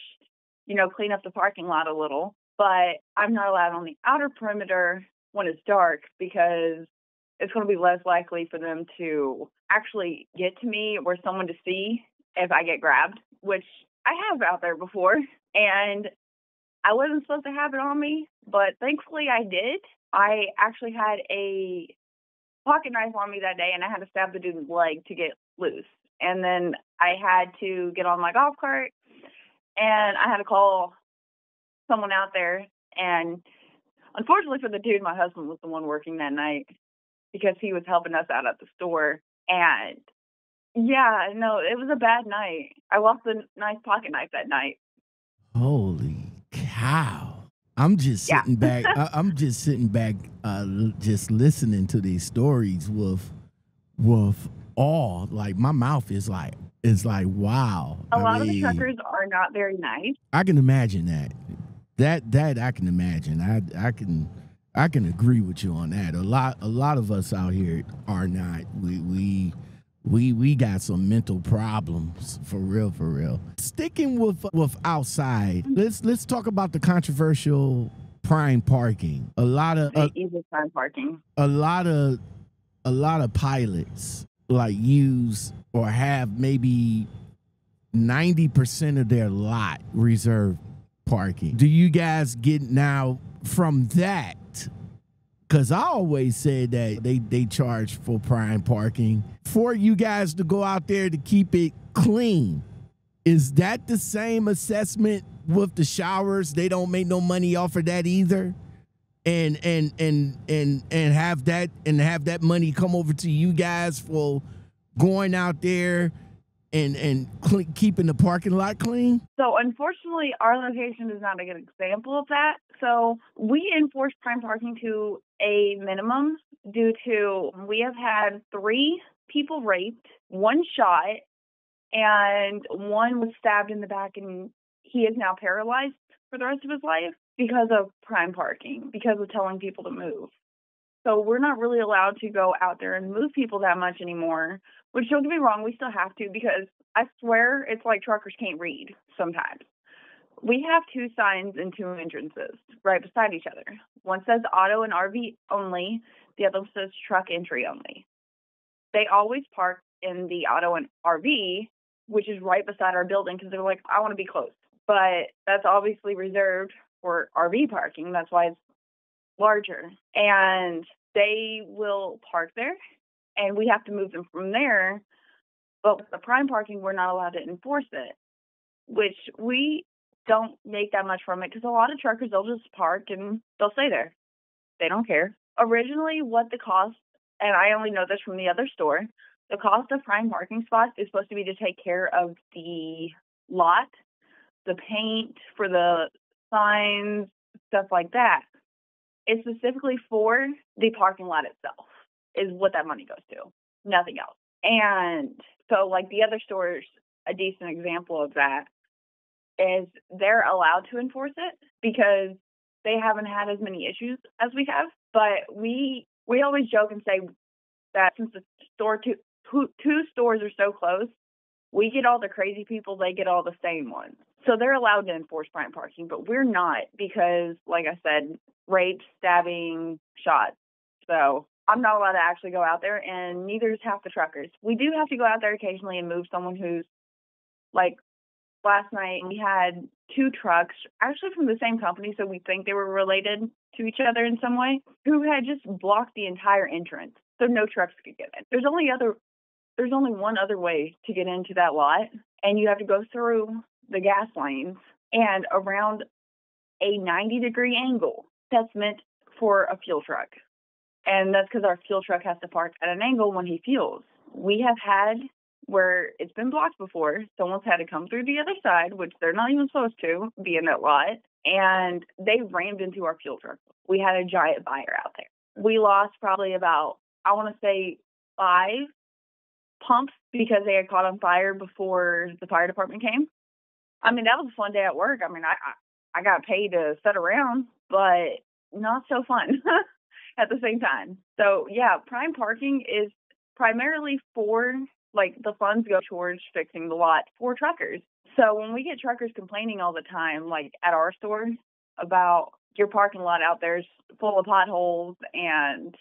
you know, clean up the parking lot a little. But I'm not allowed on the outer perimeter when it's dark because it's going to be less likely for them to actually get to me or someone to see if I get grabbed, which I have out there before. And I wasn't supposed to have it on me, but thankfully I did. I actually had a pocket knife on me that day, and I had to stab the dude's leg to get loose. And then I had to get on my golf cart, and I had to call someone out there. And unfortunately for the dude, my husband was the one working that night because he was helping us out at the store. And yeah, no, it was a bad night. I lost a nice pocket knife that night. Holy cow. I'm just sitting yeah. back. I, I'm just sitting back, uh, l- just listening to these stories with, with awe. Like my mouth is like, it's like, wow. A I lot mean, of the truckers are not very nice. I can imagine that. That that I can imagine. I I can I can agree with you on that. A lot a lot of us out here are not. We we we we got some mental problems for real, for real. Sticking with with outside, let's let's talk about the controversial prime parking. A lot of uh, easy prime parking. A lot of a lot of pilots like use or have maybe ninety percent of their lot reserved parking. Do you guys get now from that? Because I always said that they, they charge for prime parking. For you guys to go out there to keep it clean, is that the same assessment with the showers? They don't make no money off of that either? And and and and and have that and have that money come over to you guys for going out there and and clean, keeping the parking lot clean? So unfortunately, our location is not a good example of that. So we enforce prime parking to a minimum due to we have had three people raped, one shot, and one was stabbed in the back, and he is now paralyzed for the rest of his life. Because of prime parking, because of telling people to move. So we're not really allowed to go out there and move people that much anymore, which don't get me wrong, we still have to, because I swear it's like truckers can't read sometimes. We have two signs and two entrances right beside each other. One says auto and R V only, the other says truck entry only. They always park in the auto and R V, which is right beside our building, because they're like, I want to be close. But that's obviously reserved for R V parking. That's why it's larger. And they will park there, and we have to move them from there. But with the prime parking, we're not allowed to enforce it, which we don't make that much from it, because a lot of truckers, they'll just park and they'll stay there. They don't care. Originally, what the cost, and I only know this from the other store, the cost of prime parking spots is supposed to be to take care of the lot, the paint for the signs, stuff like that. It's specifically for the parking lot itself is what that money goes to, nothing else. And so like the other stores, a decent example of that is they're allowed to enforce it because they haven't had as many issues as we have. But we we always joke and say that since the store two, two, two stores are so close, we get all the crazy people, they get all the same ones. So they're allowed to enforce prime parking, but we're not because, like I said, rape, stabbing, shots. So I'm not allowed to actually go out there, and neither is half the truckers. We do have to go out there occasionally and move someone who's, like, last night we had two trucks, actually from the same company, so we think they were related to each other in some way, who had just blocked the entire entrance, so no trucks could get in. There's only other, there's only one other way to get into that lot, and you have to go through the gas lines and around a ninety degree angle that's meant for a fuel truck. And that's because our fuel truck has to park at an angle when he fuels. We have had where it's been blocked before. Someone's had to come through the other side, which they're not even supposed to be in that lot. And they rammed into our fuel truck. We had a giant fire out there. We lost probably about, I want to say five pumps because they had caught on fire before the fire department came. I mean, that was a fun day at work. I mean, I I got paid to sit around, but not so fun at the same time. So, yeah, prime parking is primarily for, like, the funds go towards fixing the lot for truckers. So when we get truckers complaining all the time, like at our store, about your parking lot out there is full of potholes and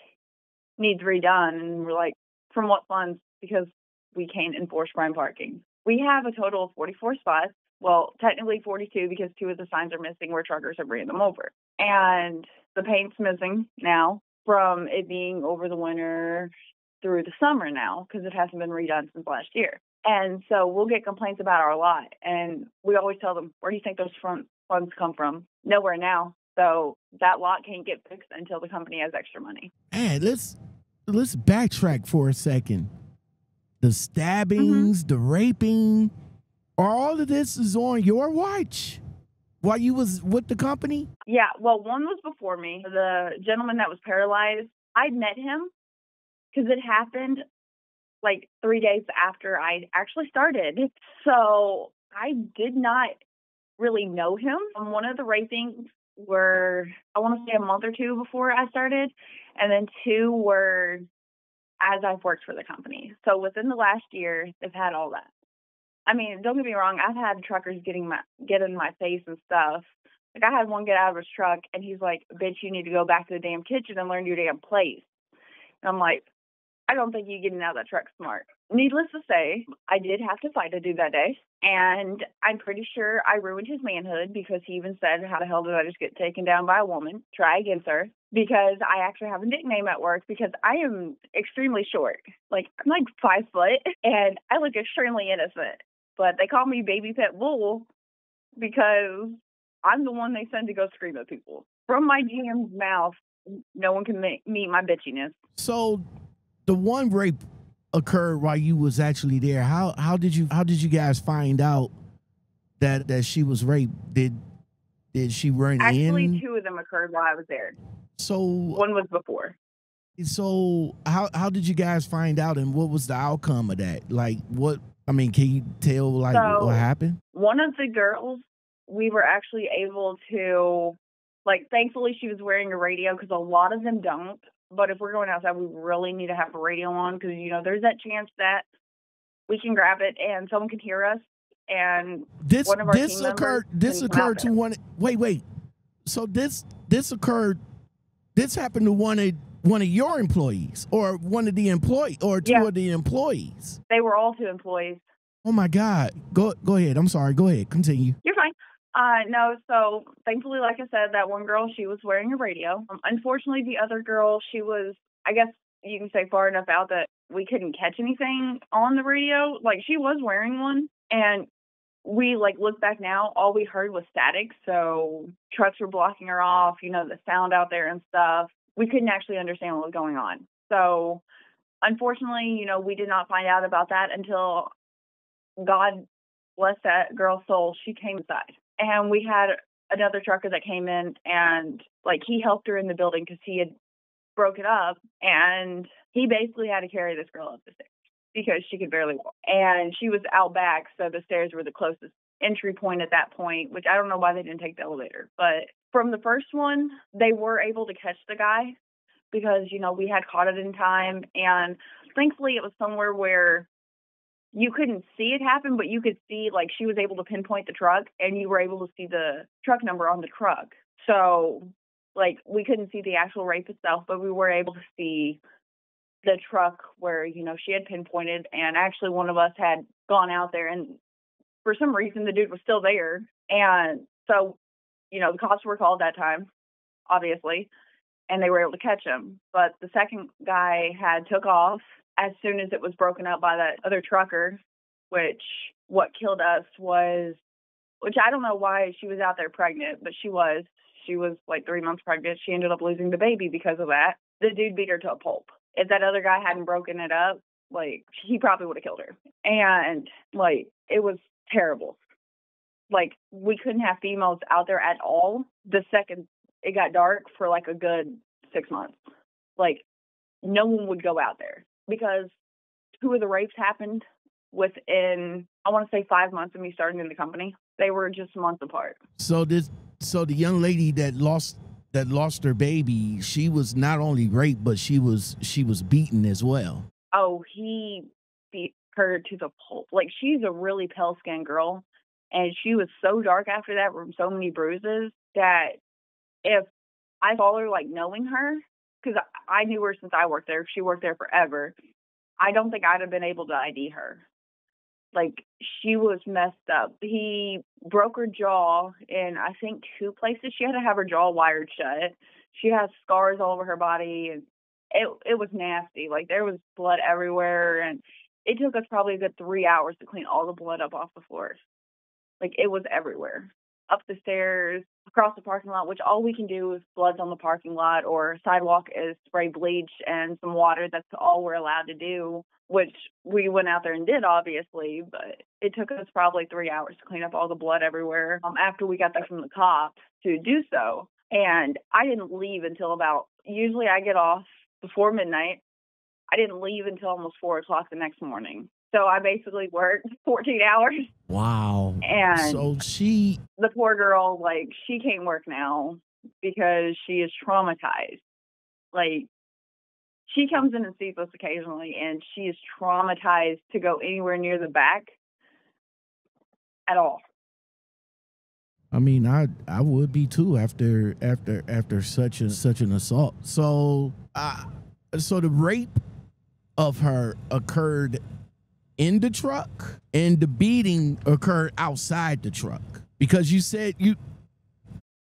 needs redone, and we're like, from what funds? Because we can't enforce prime parking. We have a total of forty-four spots. Well, technically forty-two because two of the signs are missing where truckers have ran them over. And the paint's missing now from it being over the winter through the summer now because it hasn't been redone since last year. And so we'll get complaints about our lot. And we always tell them, where do you think those front funds come from? Nowhere now. So that lot can't get fixed until the company has extra money. Hey, let's, let's backtrack for a second. The stabbings, mm-hmm. the raping. All of this is on your watch while you was with the company? Yeah, well, one was before me. The gentleman that was paralyzed, I met him because it happened like three days after I actually started. So I did not really know him. Um, one of the rapings were, I want to say a month or two before I started, and then two were as I've worked for the company. So within the last year, they've had all that. I mean, don't get me wrong. I've had truckers getting my get in my face and stuff. Like I had one get out of his truck, and he's like, "Bitch, you need to go back to the damn kitchen and learn your damn place." And I'm like, "I don't think you're getting out of that truck smart." Needless to say, I did have to fight a dude that day, And I'm pretty sure I ruined his manhood because he even said, how the hell did I just get taken down by a woman? Try again, sir. Because I actually have a nickname at work because I am extremely short. Like, I'm like five foot and I look extremely innocent. But they call me Baby Pet Bull because I'm the one they send to go scream at people. From my G M's mouth, no one can meet my bitchiness. So the one rape occurred while you was actually there. How how did you how did you guys find out that that she was raped? Did did she run actually, in? Actually, two of them occurred while I was there. So one was before. So how how did you guys find out, and what was the outcome of that? Like, what I mean, can you tell like so, what happened? One of the girls, we were actually able to, like, thankfully she was wearing a radio because a lot of them don't. But if we're going outside, we really need to have a radio on because, you know, there's that chance that we can grab it and someone can hear us. And this one of our this occurred. This occurred to one. Wait, wait. So this this occurred. This happened to one of one of your employees or one of the employee or two yeah. of the employees. They were all two employees. Oh, my God. Go go ahead. I'm sorry. Go ahead. Continue. You're fine. Uh, no, so thankfully, like I said, that one girl, she was wearing a radio. Um, unfortunately, the other girl, she was, I guess you can say far enough out that we couldn't catch anything on the radio. Like, she was wearing one. And we, like, look back now, all we heard was static. So trucks were blocking her off, you know, the sound out there and stuff. We couldn't actually understand what was going on. So unfortunately, you know, we did not find out about that until God bless that girl's soul. She came inside. And we had another trucker that came in and, like, he helped her in the building because he had broke it up. And he basically had to carry this girl up the stairs because she could barely walk. And she was out back, so the stairs were the closest entry point at that point, which I don't know why they didn't take the elevator. But from the first one, they were able to catch the guy because, you know, we had caught it in time. And thankfully it was somewhere where you couldn't see it happen, but you could see, like, she was able to pinpoint the truck, and you were able to see the truck number on the truck. So, like, we couldn't see the actual rape itself, but we were able to see the truck where, you know, she had pinpointed, and actually one of us had gone out there, and for some reason the dude was still there. And so, you know, the cops were called that time, obviously, and they were able to catch him. But the second guy had took off as soon as it was broken up by that other trucker, which what killed us was, which I don't know why she was out there pregnant, but she was. She was like three months pregnant. She ended up losing the baby because of that. The dude beat her to a pulp. If that other guy hadn't broken it up, like, he probably would have killed her. And, like, it was terrible. Like, we couldn't have females out there at all. The second it got dark, for like a good six months. Like, no one would go out there. Because two of the rapes happened within, I want to say, five months of me starting in the company. They were just months apart. So this, so the young lady that lost that lost her baby, she was not only raped, but she was she was beaten as well. Oh, he beat her to the pulp. Like, she's a really pale skinned girl, and she was so dark after that from so many bruises that if I saw her, like, knowing her. Because I knew her since I worked there. She worked there forever. I don't think I'd have been able to I D her. Like, she was messed up. He broke her jaw in, I think, two places. She had to have her jaw wired shut. She has scars all over her body. And it, it was nasty. Like, there was blood everywhere. And it took us probably a good three hours to clean all the blood up off the floors. Like, it was everywhere. Up the stairs, across the parking lot, which all we can do is bloods on the parking lot or sidewalk is spray bleach and some water. That's all we're allowed to do, which we went out there and did, obviously, but it took us probably three hours to clean up all the blood everywhere um, after we got that from the cops to do so. And I didn't leave until about, usually I get off before midnight. I didn't leave until almost four o'clock the next morning. So I basically worked fourteen hours. Wow. And so she, the poor girl, like, she can't work now because she is traumatized. Like, she comes in and sees us occasionally, and she is traumatized to go anywhere near the back at all. I mean, I I would be too after after after such a such an assault. So, uh, so the rape of her occurred in the truck and the beating occurred outside the truck? Because you said you...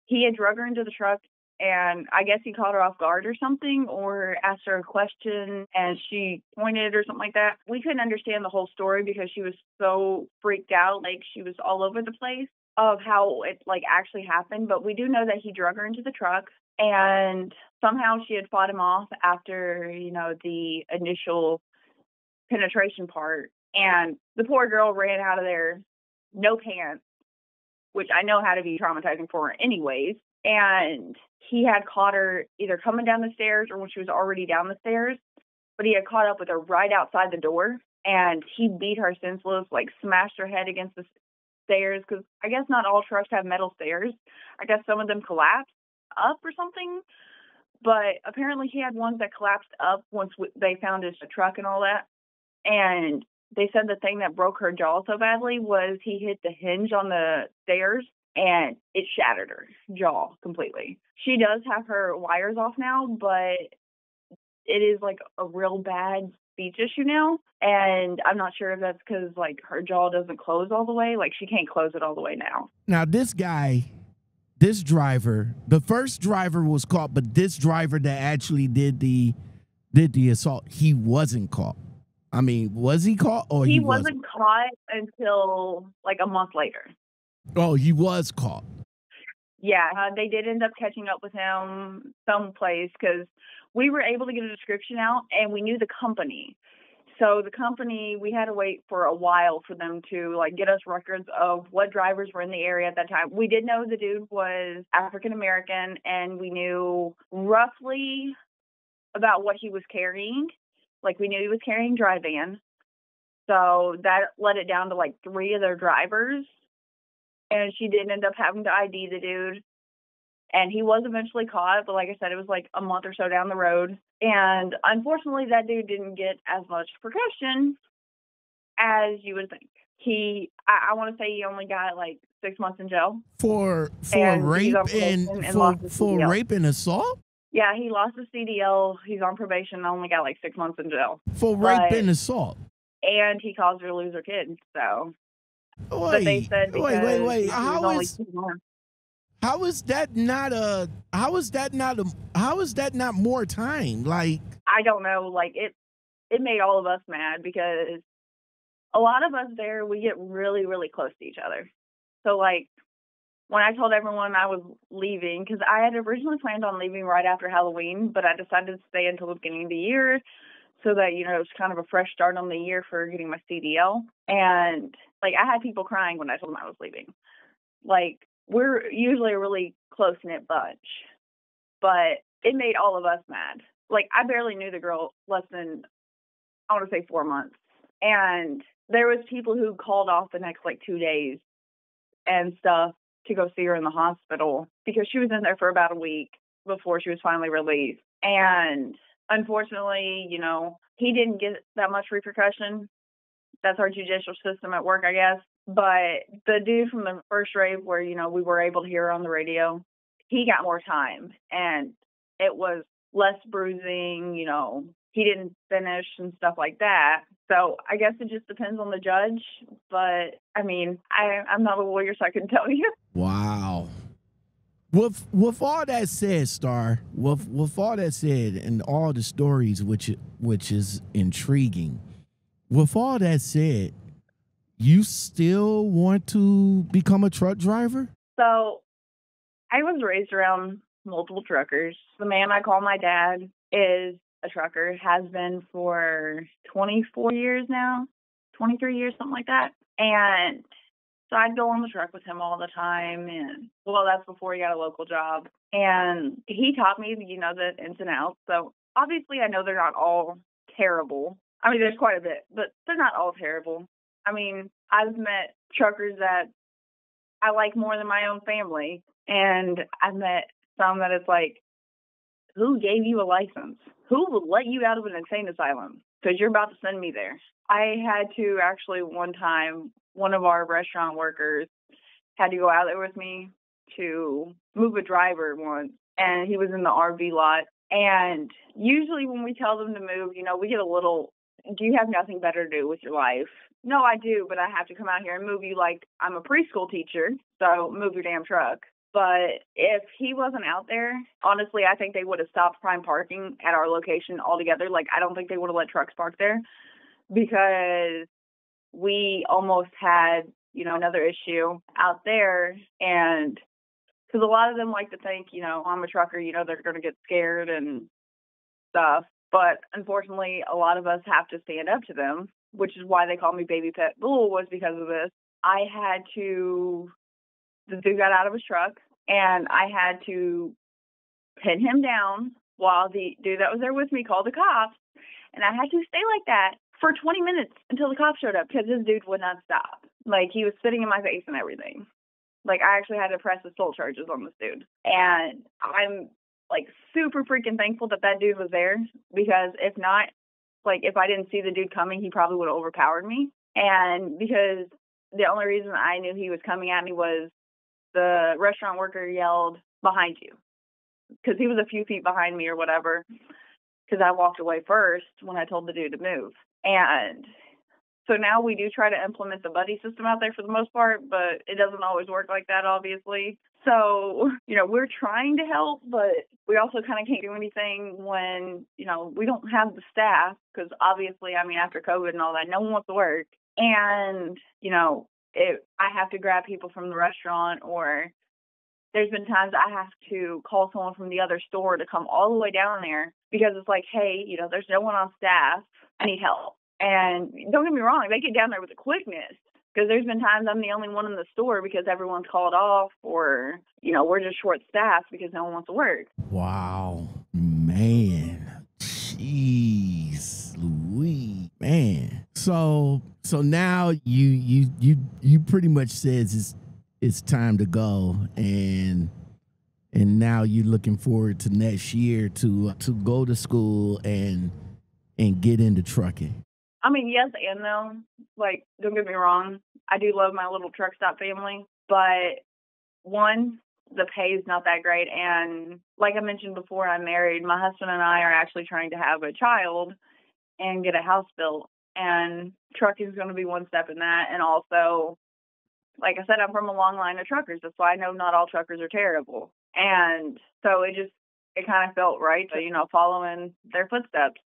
He had drug her into the truck, and I guess he caught her off guard or something, or asked her a question and she pointed or something like that. We couldn't understand the whole story because she was so freaked out, like she was all over the place of how it like actually happened. But we do know that he drug her into the truck, and somehow she had fought him off after, you know, the initial penetration part. And the poor girl ran out of there, no pants, which I know had to be traumatizing for her anyways. And he had caught her either coming down the stairs or when she was already down the stairs, but he had caught up with her right outside the door, and he beat her senseless, like smashed her head against the stairs, because I guess not all trucks have metal stairs. I guess some of them collapsed up or something, but apparently he had ones that collapsed up once they found his truck and all that. And they said the thing that broke her jaw so badly was he hit the hinge on the stairs and it shattered her jaw completely. She does have her wires off now, but it is like a real bad speech issue now. And I'm not sure if that's because like her jaw doesn't close all the way. Like she can't close it all the way now. Now this guy, this driver, the first driver was caught, but this driver that actually did the, did the assault, he wasn't caught. I mean, was he caught or he, he wasn't, wasn't caught until like a month later? Oh, he was caught. Yeah, uh, they did end up catching up with him someplace because we were able to get a description out, and we knew the company. So the company, we had to wait for a while for them to like get us records of what drivers were in the area at that time. We did know the dude was African American, and we knew roughly about what he was carrying. Like we knew he was carrying dry van. So that let it down to like three of their drivers. And she did end up having to I D the dude. And he was eventually caught. But like I said, it was like a month or so down the road. And unfortunately, that dude didn't get as much progression as you would think. He, I, I want to say he only got like six months in jail. For for and rape and, and for, for rape and assault? Yeah, he lost his C D L. He's on probation and only got like six months in jail. For rape but, and assault. And he caused her to lose her kid, so... Wait, they said wait, wait, wait, how is, how is that not a, how is that not a, how is that not more time? Like, I don't know. Like it, it made all of us mad because a lot of us there, we get really, really close to each other. So like when I told everyone I was leaving, because I had originally planned on leaving right after Halloween, but I decided to stay until the beginning of the year so that, you know, it was kind of a fresh start on the year for getting my C D L. And like, I had people crying when I told them I was leaving. Like, we're usually a really close-knit bunch, but it made all of us mad. Like, I barely knew the girl less than, I want to say, four months. And there was people who called off the next, like, two days and stuff to go see her in the hospital because she was in there for about a week before she was finally released. And unfortunately, you know, he didn't get that much repercussion. That's our judicial system at work, I guess. But the dude from the first rape where, you know, we were able to hear on the radio, he got more time. And it was less bruising, you know, he didn't finish and stuff like that. So I guess it just depends on the judge. But, I mean, I, I'm not a lawyer, so I can tell you. Wow. With, with all that said, Star, with, with all that said and all the stories, which which is intriguing, with all that said, you still want to become a truck driver? So I was raised around multiple truckers. The man I call my dad is a trucker, has been for twenty-four years now, twenty-three years, something like that. And so I'd go on the truck with him all the time. And well, that's before he got a local job. And he taught me, you know, the ins and outs. So obviously I know they're not all terrible. I mean, there's quite a bit, but they're not all terrible. I mean, I've met truckers that I like more than my own family. And I've met some that it's like, who gave you a license? Who will let you out of an insane asylum? Because you're about to send me there. I had to actually one time... One of our restaurant workers had to go out there with me to move a driver once, and he was in the R V lot. And usually when we tell them to move, you know, we get a little do you have nothing better to do with your life? No, I do, but I have to come out here and move you like I'm a preschool teacher, so move your damn truck. But if he wasn't out there, honestly, I think they would have stopped Prime parking at our location altogether. Like, I don't think they would have let trucks park there because we almost had, you know, another issue out there. And because a lot of them like to think, you know, I'm a trucker, you know, they're going to get scared and stuff. But unfortunately, a lot of us have to stand up to them, which is why they call me Baby Pet Bull, was because of this. I had to, the dude got out of his truck, and I had to pin him down while the dude that was there with me called the cops. And I had to stay like that for twenty minutes until the cops showed up because this dude would not stop. Like, he was spitting in my face and everything. Like, I actually had to press assault charges on this dude. And I'm, like, super freaking thankful that that dude was there because if not, like, if I didn't see the dude coming, he probably would have overpowered me. And because the only reason I knew he was coming at me was the restaurant worker yelled, "Behind you," because he was a few feet behind me or whatever, because I walked away first when I told the dude to move. And so now we do try to implement the buddy system out there for the most part, but it doesn't always work like that, obviously. So, you know, we're trying to help, but we also kind of can't do anything when, you know, we don't have the staff because obviously, I mean, after COVID and all that, no one wants to work. And, you know, it, I have to grab people from the restaurant, or there's been times I have to call someone from the other store to come all the way down there because it's like, hey, you know, there's no one on staff. I need help. And don't get me wrong, they get down there with a quickness because there's been times I'm the only one in the store because everyone's called off or, you know, we're just short staffed because no one wants to work. Wow, man. Jeez Louise, man. So so now you you you you pretty much says it's it's time to go, and and now you're looking forward to next year to to go to school and and get into trucking. I mean, yes and no. Like, don't get me wrong. I do love my little truck stop family. But, one, the pay is not that great. And like I mentioned before, I'm married. My husband and I are actually trying to have a child and get a house built. And trucking is going to be one step in that. And also, like I said, I'm from a long line of truckers. That's why I know not all truckers are terrible. And so it just, it kind of felt right to, you know, following their footsteps.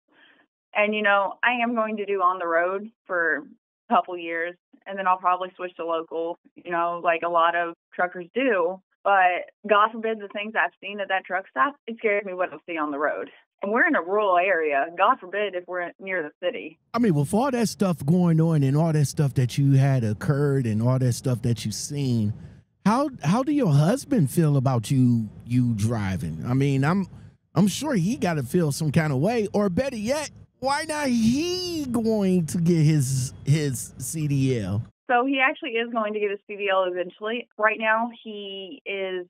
And, you know, I am going to do on the road for a couple years, and then I'll probably switch to local, you know, like a lot of truckers do. But God forbid the things I've seen at that truck stop, it scares me what I'll see on the road. And we're in a rural area. God forbid if we're near the city. I mean, with all that stuff going on and all that stuff that you had occurred and all that stuff that you've seen, how how do your husband feel about you you driving? I mean, I'm, I'm sure he got to feel some kind of way, or better yet, why not he going to get his his C D L? So he actually is going to get his C D L eventually. Right now, he is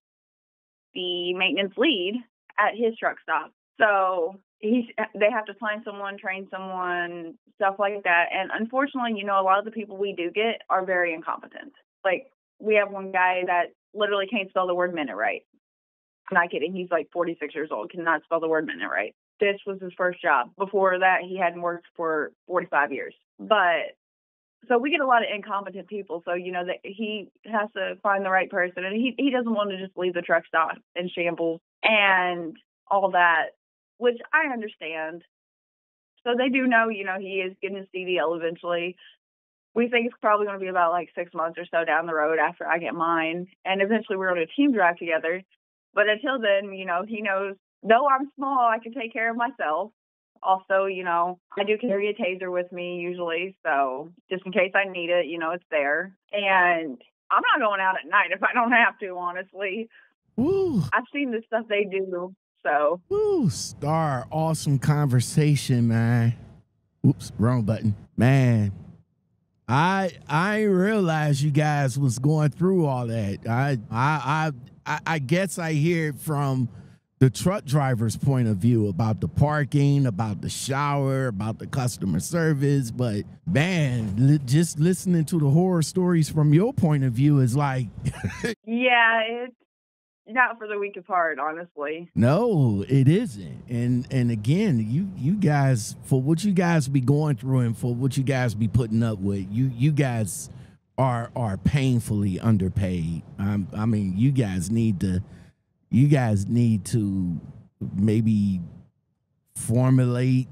the maintenance lead at his truck stop. So he they have to find someone, train someone, stuff like that. And unfortunately, you know, a lot of the people we do get are very incompetent. Like, we have one guy that literally can't spell the word minute right. I'm not kidding. He's like forty-six years old, cannot spell the word minute right. This was his first job. Before that, he hadn't worked for forty-five years. But so we get a lot of incompetent people. So, you know, that he has to find the right person. And he, he doesn't want to just leave the truck stop in shambles and all that, which I understand. So they do know, you know, he is getting his C D L eventually. We think it's probably going to be about like six months or so down the road after I get mine. And eventually we're going to team drive together. But until then, you know, he knows, though I'm small, I can take care of myself. Also, you know, I do carry a taser with me usually, so just in case I need it, you know, it's there. And I'm not going out at night if I don't have to, honestly. Woo. I've seen the stuff they do, so. Woo, Star, awesome conversation, man. Oops, wrong button. Man, I I realized you guys was going through all that. I I I I guess I hear it from the truck driver's point of view about the parking, about the shower, about the customer service. But man, li just listening to the horror stories from your point of view is like, yeah, it's not for the weak of heart, honestly. No, it isn't. And and again, you you guys, for what you guys be going through and for what you guys be putting up with, you you guys are are painfully underpaid. Um, I mean, you guys need to you guys need to maybe formulate,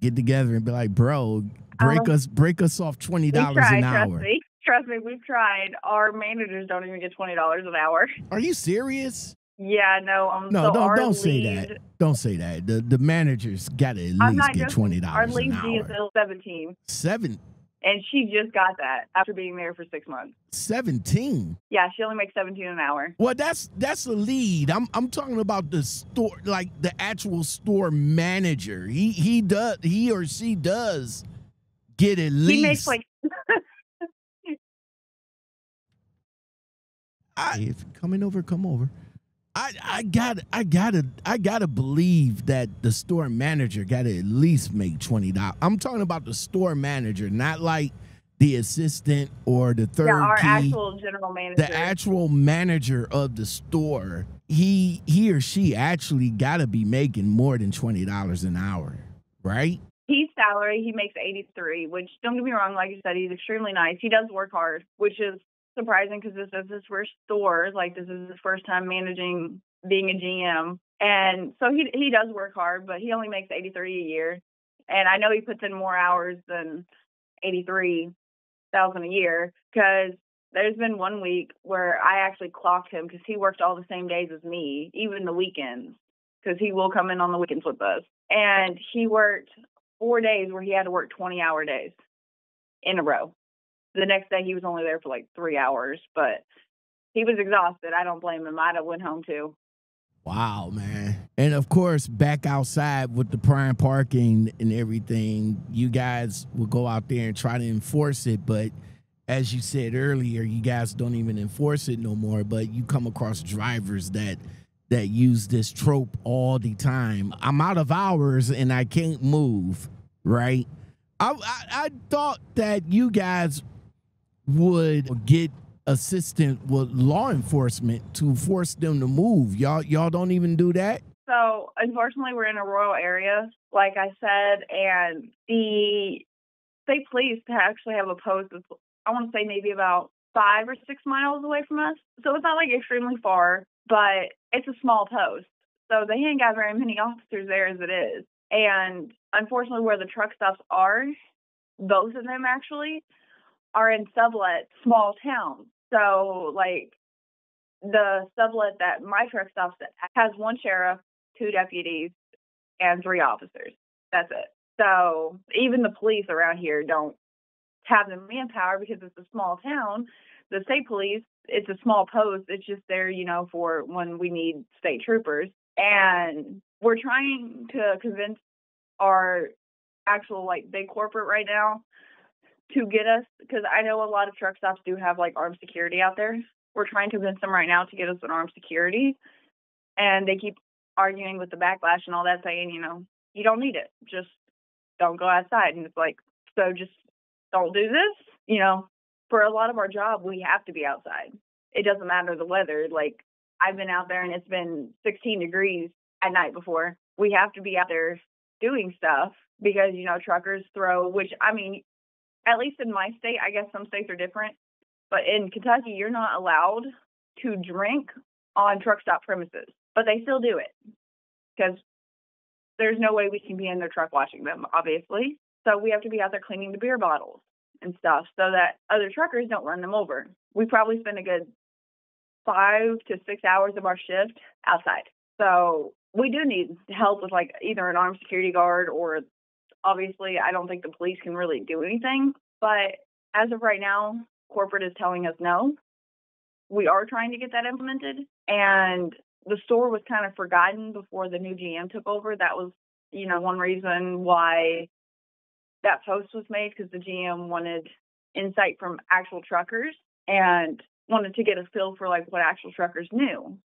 get together and be like, bro, break um, us break us off twenty dollars an hour. Trust me. Trust me, we've tried. Our managers don't even get twenty dollars an hour. Are you serious? Yeah, no. Um, no, so don't don't lead, say that. Don't say that. The the managers got to at I'm least get twenty dollars an hour. Our lead is seventeen. Seven. And she just got that after being there for six months. Seventeen. Yeah, she only makes seventeen an hour. Well, that's that's a lead. I'm I'm talking about the store, like the actual store manager. He he does he or she does get at least. He makes like. I, if coming over, come over. I I got I gotta I gotta believe that the store manager gotta at least make twenty dollars. I'm talking about the store manager, not like the assistant or the third. Yeah, our key, actual general manager. The actual manager of the store. He he or she actually gotta be making more than twenty dollars an hour, right? He's salary. He makes eighty three. Which, don't get me wrong, like you said, he's extremely nice. He does work hard, which is surprising because this is his first store. Like, this is his first time managing, being a G M, and so he he does work hard, but he only makes eighty-three a year, and I know he puts in more hours than eighty-three thousand a year, because there's been one week where I actually clocked him because he worked all the same days as me, even the weekends, because he will come in on the weekends with us, and he worked four days where he had to work twenty-hour days in a row. The next day, he was only there for like three hours, but he was exhausted. I don't blame him. I'd have went home, too. Wow, man. And, of course, back outside with the prime parking and everything, you guys will go out there and try to enforce it. But as you said earlier, you guys don't even enforce it no more. But you come across drivers that that use this trope all the time. I'm out of hours and I can't move, right? I, I, I thought that you guys would get assistance with law enforcement to force them to move. Y'all y'all don't even do that? So, unfortunately, we're in a rural area, like I said, and the state police actually have a post that's, I want to say, maybe about five or six miles away from us. So it's not like extremely far, but it's a small post. So they ain't got very many officers there as it is. And unfortunately, where the truck stops are, both of them actually, are in sublet small towns. So, like, the sublet that my truck stops at has one sheriff, two deputies, and three officers. That's it. So even the police around here don't have the manpower because it's a small town. The state police, it's a small post. It's just there, you know, for when we need state troopers. And we're trying to convince our actual, like, big corporate right now to get us, because I know a lot of truck stops do have, like, armed security out there. We're trying to convince them right now to get us an armed security, and they keep arguing with the backlash and all that, saying, you know, you don't need it. Just don't go outside. And it's like, so just don't do this. You know, for a lot of our job, we have to be outside. It doesn't matter the weather. Like, I've been out there, and it's been sixteen degrees at night before. We have to be out there doing stuff because, you know, truckers throw, which, I mean, at least in my state, I guess some states are different, but in Kentucky, you're not allowed to drink on truck stop premises, but they still do it because there's no way we can be in their truck watching them, obviously. So we have to be out there cleaning the beer bottles and stuff so that other truckers don't run them over. We probably spend a good five to six hours of our shift outside. So we do need help with, like, either an armed security guard or, obviously, I don't think the police can really do anything, but as of right now, corporate is telling us no. We are trying to get that implemented, and the store was kind of forgotten before the new G M took over. That was, you know, one reason why that post was made, because the G M wanted insight from actual truckers and wanted to get a feel for, like, what actual truckers knew.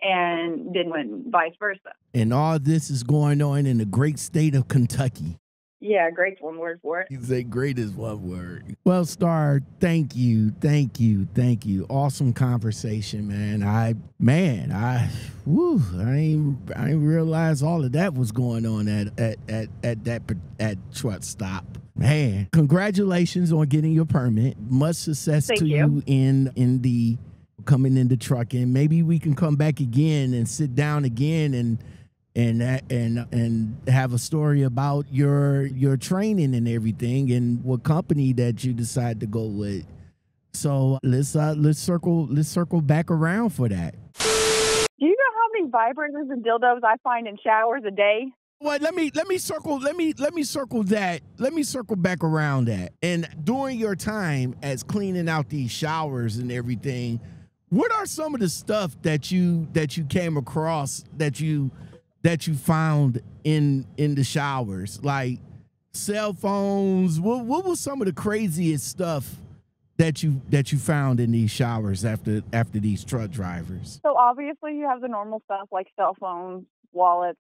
And then went vice versa. And all this is going on in the great state of Kentucky. Yeah, great's one word for it. You say great is one word. Well, Star, thank you, thank you, thank you. Awesome conversation, man. I, man, I, woo, I ain't, I ain't realize all of that was going on at at at at that at truck stop. Man, congratulations on getting your permit. Much success thank to you. you in in the coming into trucking. Maybe we can come back again and sit down again and. And and and have a story about your your training and everything, and what company that you decide to go with. So let's uh, let's circle let's circle back around for that. Do you know how many vibrators and dildos I find in showers a day? Well, let me let me circle let me let me circle that let me circle back around that. And during your time as cleaning out these showers and everything, what are some of the stuff that you that you came across that you that you found in in the showers, like cell phones? What what was some of the craziest stuff that you that you found in these showers after after these truck drivers? So obviously you have the normal stuff like cell phones, wallets,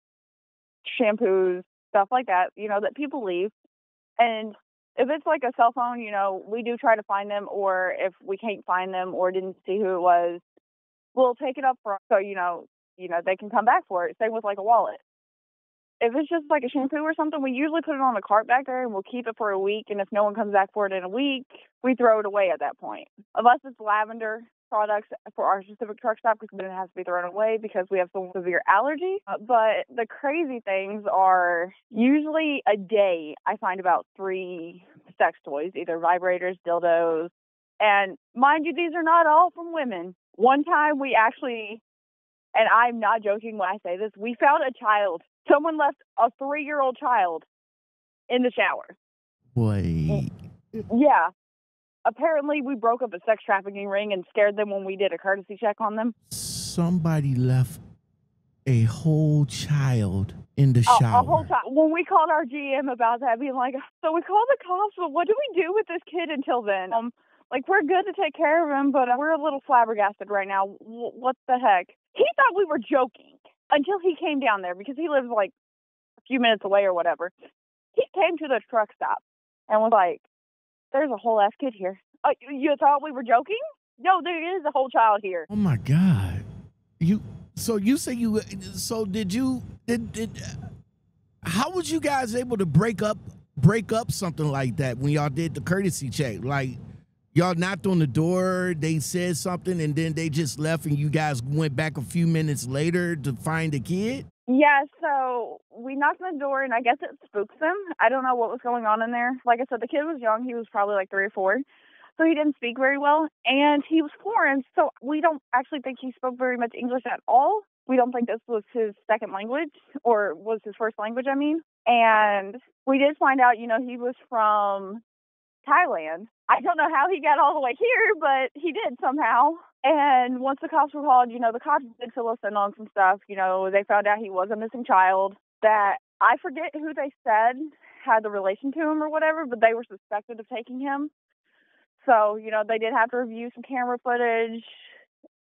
shampoos, stuff like that, you know, that people leave. And if it's like a cell phone, you know, we do try to find them, or if we can't find them or didn't see who it was, we'll take it up front, so you know you know, they can come back for it. Same with like a wallet. If it's just like a shampoo or something, we usually put it on a cart back there and we'll keep it for a week. And if no one comes back for it in a week, we throw it away at that point. Unless it's lavender products for our specific truck stop, because then it has to be thrown away because we have some severe allergy. But the crazy things are usually a day I find about three sex toys, either vibrators, dildos. And mind you, these are not all from women. One time we actually... and I'm not joking when I say this, we found a child. Someone left a three-year-old child in the shower. Wait. Yeah. Apparently, we broke up a sex trafficking ring and scared them when we did a courtesy check on them. Somebody left a whole child in the shower. A, a whole child. When we called our G M about that, being like, so we called the cops, but what do we do with this kid until then? Um, Like, we're good to take care of him, but we're a little flabbergasted right now. W what the heck? He thought we were joking until he came down there, because he lives, like, a few minutes away or whatever. He came to the truck stop and was like, there's a whole ass kid here. Uh, you thought we were joking? No, there is a whole child here. Oh, my God. You. So you say you... So did you... Did, did, how was you guys able to break up, break up something like that when y'all did the courtesy check? Like... Y'all knocked on the door, they said something, and then they just left, and you guys went back a few minutes later to find the kid? Yeah, so we knocked on the door, and I guess it spooked them. I don't know what was going on in there. Like I said, the kid was young. He was probably like three or four, so he didn't speak very well, and he was foreign, so we don't actually think he spoke very much English at all. We don't think this was his second language, or was his first language, I mean. And we did find out, you know, he was from Thailand. I don't know how he got all the way here, but he did somehow. And once the cops were called, you know, the cops did fill us in on some stuff. You know, they found out he was a missing child that I forget who they said had the relation to him or whatever, but they were suspected of taking him. So, you know, they did have to review some camera footage.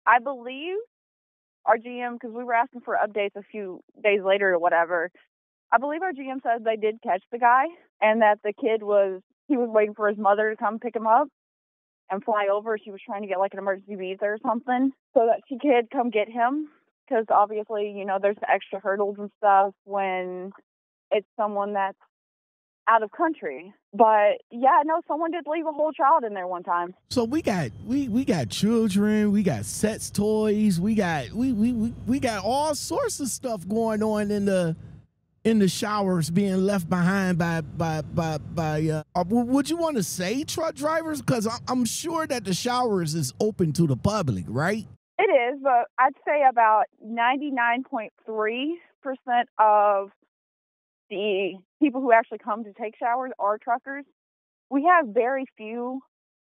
I believe our G M, because we were asking for updates a few days later or whatever, I believe our G M said they did catch the guy and that the kid was He was waiting for his mother to come pick him up and fly over. She was trying to get, like, an emergency visa or something so that she could come get him. Because, obviously, you know, there's extra hurdles and stuff when it's someone that's out of country. But, yeah, no, someone did leave a whole child in there one time. So we got we, we got children. We got sex toys. We got we, we, we, we got all sorts of stuff going on in the – in the showers being left behind by, by, by, by uh, would you want to say truck drivers? Because I'm sure that the showers is open to the public, right? It is, but I'd say about ninety-nine point three percent of the people who actually come to take showers are truckers. We have very few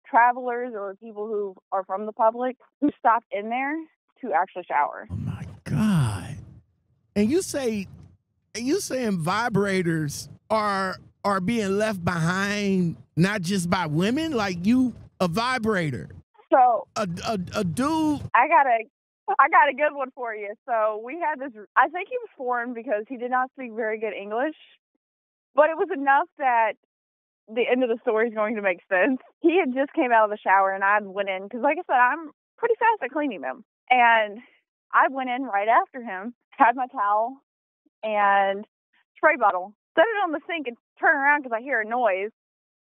travelers or people who are from the public who stop in there to actually shower. Oh, my God. And you say... you saying vibrators are are being left behind not just by women, like you a vibrator. So a a, a dude. I got a I got a good one for you. So we had this. I think he was foreign because he did not speak very good English, But it was enough that the end of the story is going to make sense. He had just came out of the shower, and I went in because, like I said, I'm pretty fast at cleaning him. And I went in right after him, had my towel and spray bottle, set it on the sink, and turn around because I hear a noise.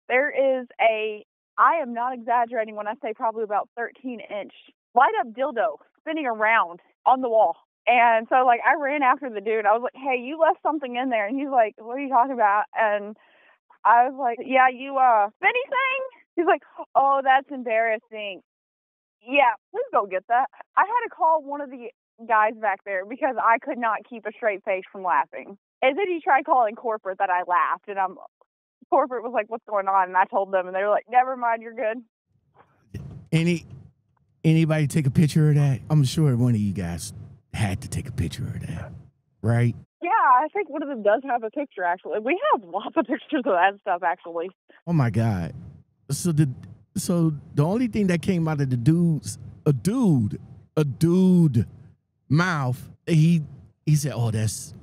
There is a, I am not exaggerating when I say probably about thirteen inch light up dildo spinning around on the wall. And so, like, I ran after the dude. I was like, hey, you left something in there. And he's like, what are you talking about? And I was like, yeah, you, uh, anything? He's like, oh, that's embarrassing. Yeah, please go get that. I had to call one of the guys back there because I could not keep a straight face from laughing. And then he tried calling corporate that I laughed. And I'm, corporate was like, what's going on? And I told them, and they were like, never mind, you're good. Any, anybody take a picture of that? I'm sure one of you guys had to take a picture of that, right? Yeah, I think one of them does have a picture, actually. We have lots of pictures of that stuff, actually. Oh, my God. So the so the only thing that came out of the dude's, a dude, a dude mouth, he he said, oh, that's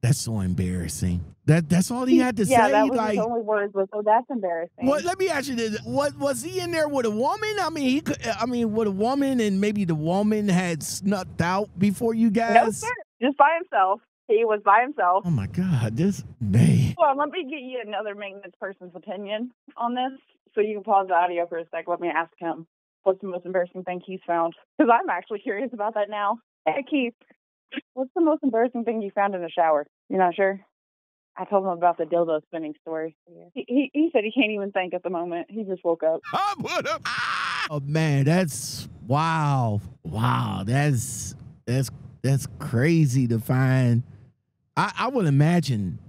that's so embarrassing. That That's all he had to yeah, say? Yeah, that was like, his only words was, oh, that's embarrassing. What, let me ask you this. What, was he in there with a woman? I mean, he could, I mean, with a woman, and maybe the woman had snucked out before you guys? No, sir. Just by himself. He was by himself. Oh, my God. This man. Well, let me get you another maintenance person's opinion on this. So you can pause the audio for a sec. Let me ask him what's the most embarrassing thing he's found. Because I'm actually curious about that now. Hey, Keith, what's the most embarrassing thing you found in the shower? You're not sure? I told him about the dildo spinning story. He, he, he said he can't even think at the moment. He just woke up. I would have. Ah! Oh, man, that's, wow. Wow, that's, that's, that's crazy to find. I, I would imagine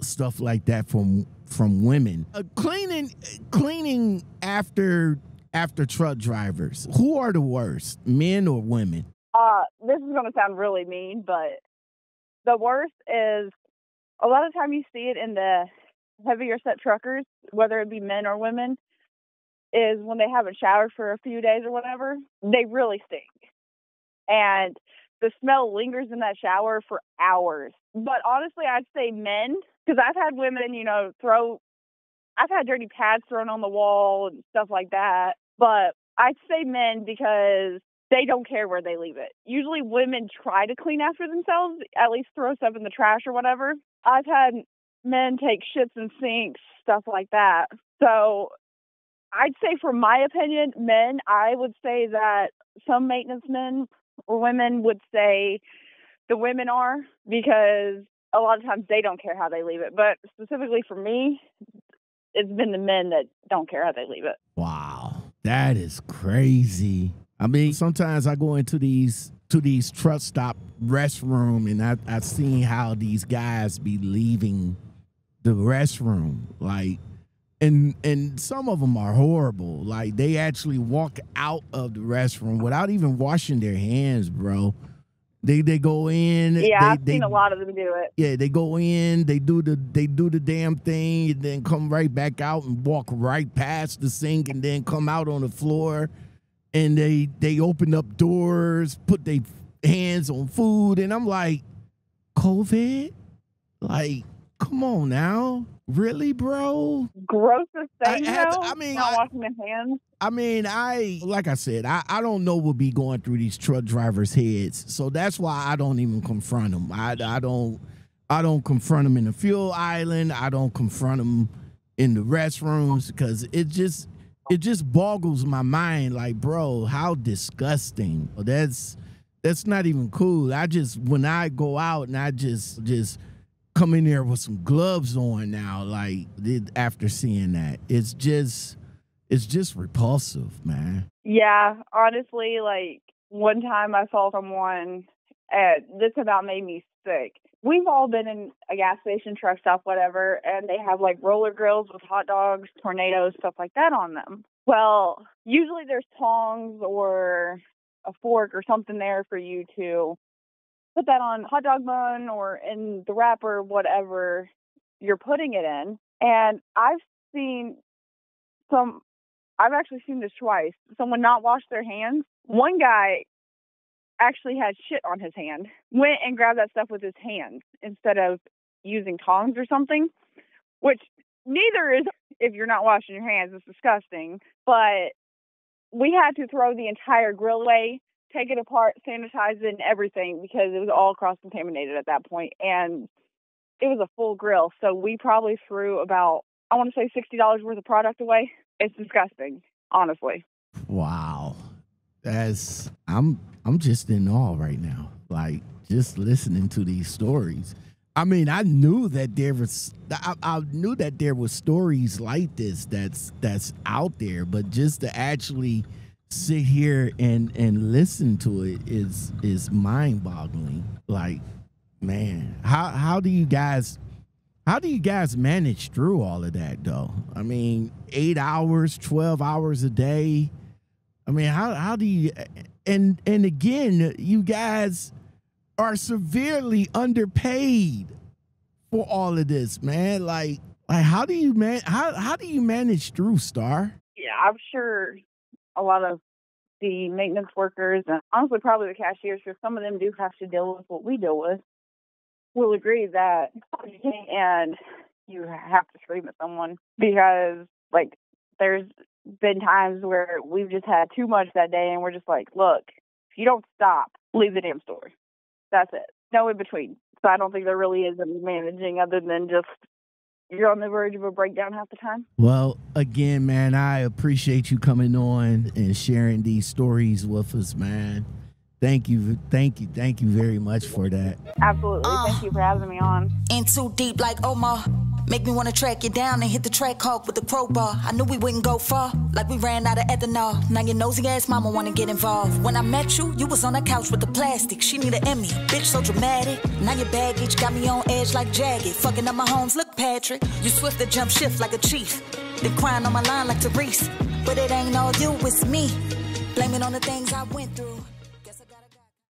stuff like that from from women. Uh, cleaning cleaning after after truck drivers. Who are the worst, men or women? Uh, this is going to sound really mean, but the worst is a lot of time you see it in the heavier set truckers, whether it be men or women, is when they haven't showered for a few days or whatever, they really stink. And the smell lingers in that shower for hours. But honestly, I'd say men, because I've had women, you know, throw, I've had dirty pads thrown on the wall and stuff like that. But I'd say men because they don't care where they leave it. Usually women try to clean after themselves, at least throw stuff in the trash or whatever. I've had men take shits in sinks, stuff like that. So I'd say, for my opinion, men, I would say that some maintenance men or women would say the women are, because a lot of times they don't care how they leave it. But specifically for me, it's been the men that don't care how they leave it. Wow. That is crazy. I mean, sometimes I go into these to these truck stop restroom, and I, I've seen how these guys be leaving the restroom. Like, and and some of them are horrible. Like, they actually walk out of the restroom without even washing their hands, bro. They they go in. Yeah, they, I've they, seen a lot of them do it. Yeah, they go in, they do the they do the damn thing, and then come right back out and walk right past the sink, and then come out on the floor, and they they open up doors, put their hands on food, and I'm like, COVID? Like, come on now. Really, bro? Grossest thing, I, though, I mean, not I, washing their hands. I mean, I, like I said, I, I don't know what be going through these truck drivers' heads. So that's why I don't even confront them. I, I don't, I don't confront them in the fuel island. I don't confront them in the restrooms, because it just, it just boggles my mind. Like, bro, how disgusting. That's, that's not even cool. I just, when I go out and I just, just, come in there with some gloves on now, like, after seeing that. It's just, it's just repulsive, man. Yeah, honestly, like, one time I saw someone, and this about made me sick. We've all been in a gas station, truck stop, whatever, and they have, like, roller grills with hot dogs, tornadoes, stuff like that on them. Well, usually there's tongs or a fork or something there for you to put that on hot dog bun or in the wrapper, whatever you're putting it in. And I've seen some, I've actually seen this twice. Someone not wash their hands. One guy actually had shit on his hand, went and grabbed that stuff with his hands instead of using tongs or something. which neither is if you're not washing your hands. It's disgusting. But we had to throw the entire grill away, take it apart, sanitize it and everything because it was all cross-contaminated at that point. And it was a full grill. So we probably threw about, I want to say sixty dollars worth of product away. It's disgusting, honestly. Wow. That's, I'm, I'm just in awe right now. Like, just listening to these stories. I mean, I knew that there was, I, I knew that there was stories like this that's, that's out there, but just to actually sit here and, and listen to it is, is mind boggling. Like, man, how, how do you guys, how do you guys manage through all of that though? I mean, eight hours, twelve hours a day. I mean, how, how do you, and, and again, you guys are severely underpaid for all of this, man. Like, like how do you man how how do you manage through, Star? Yeah, I'm sure a lot of the maintenance workers and honestly probably the cashiers, because some of them do have to deal with what we deal with, will agree that and you have to scream at someone because like there's been times where we've just had too much that day and we're just like, look, if you don't stop, leave the damn store. That's it. No in between. So I don't think there really is any managing other than just you're on the verge of a breakdown half the time. Well, again, man, I appreciate you coming on and sharing these stories with us, man. Thank you. Thank you. Thank you very much for that. Absolutely. Uh, thank you for having me on. In too deep like Omar. Make me want to track you down and hit the track hawk with the crowbar. I knew we wouldn't go far, like we ran out of ethanol. Now your nosy ass mama want to get involved. When I met you, you was on a couch with the plastic. She need an Emmy, bitch so dramatic. Now your baggage got me on edge like Jagged. Fucking up my homes, look Patrick. You Swift to jump shift like a chief. Been crying on my line like Therese. But it ain't all you, it's me. Blaming on the things I went through.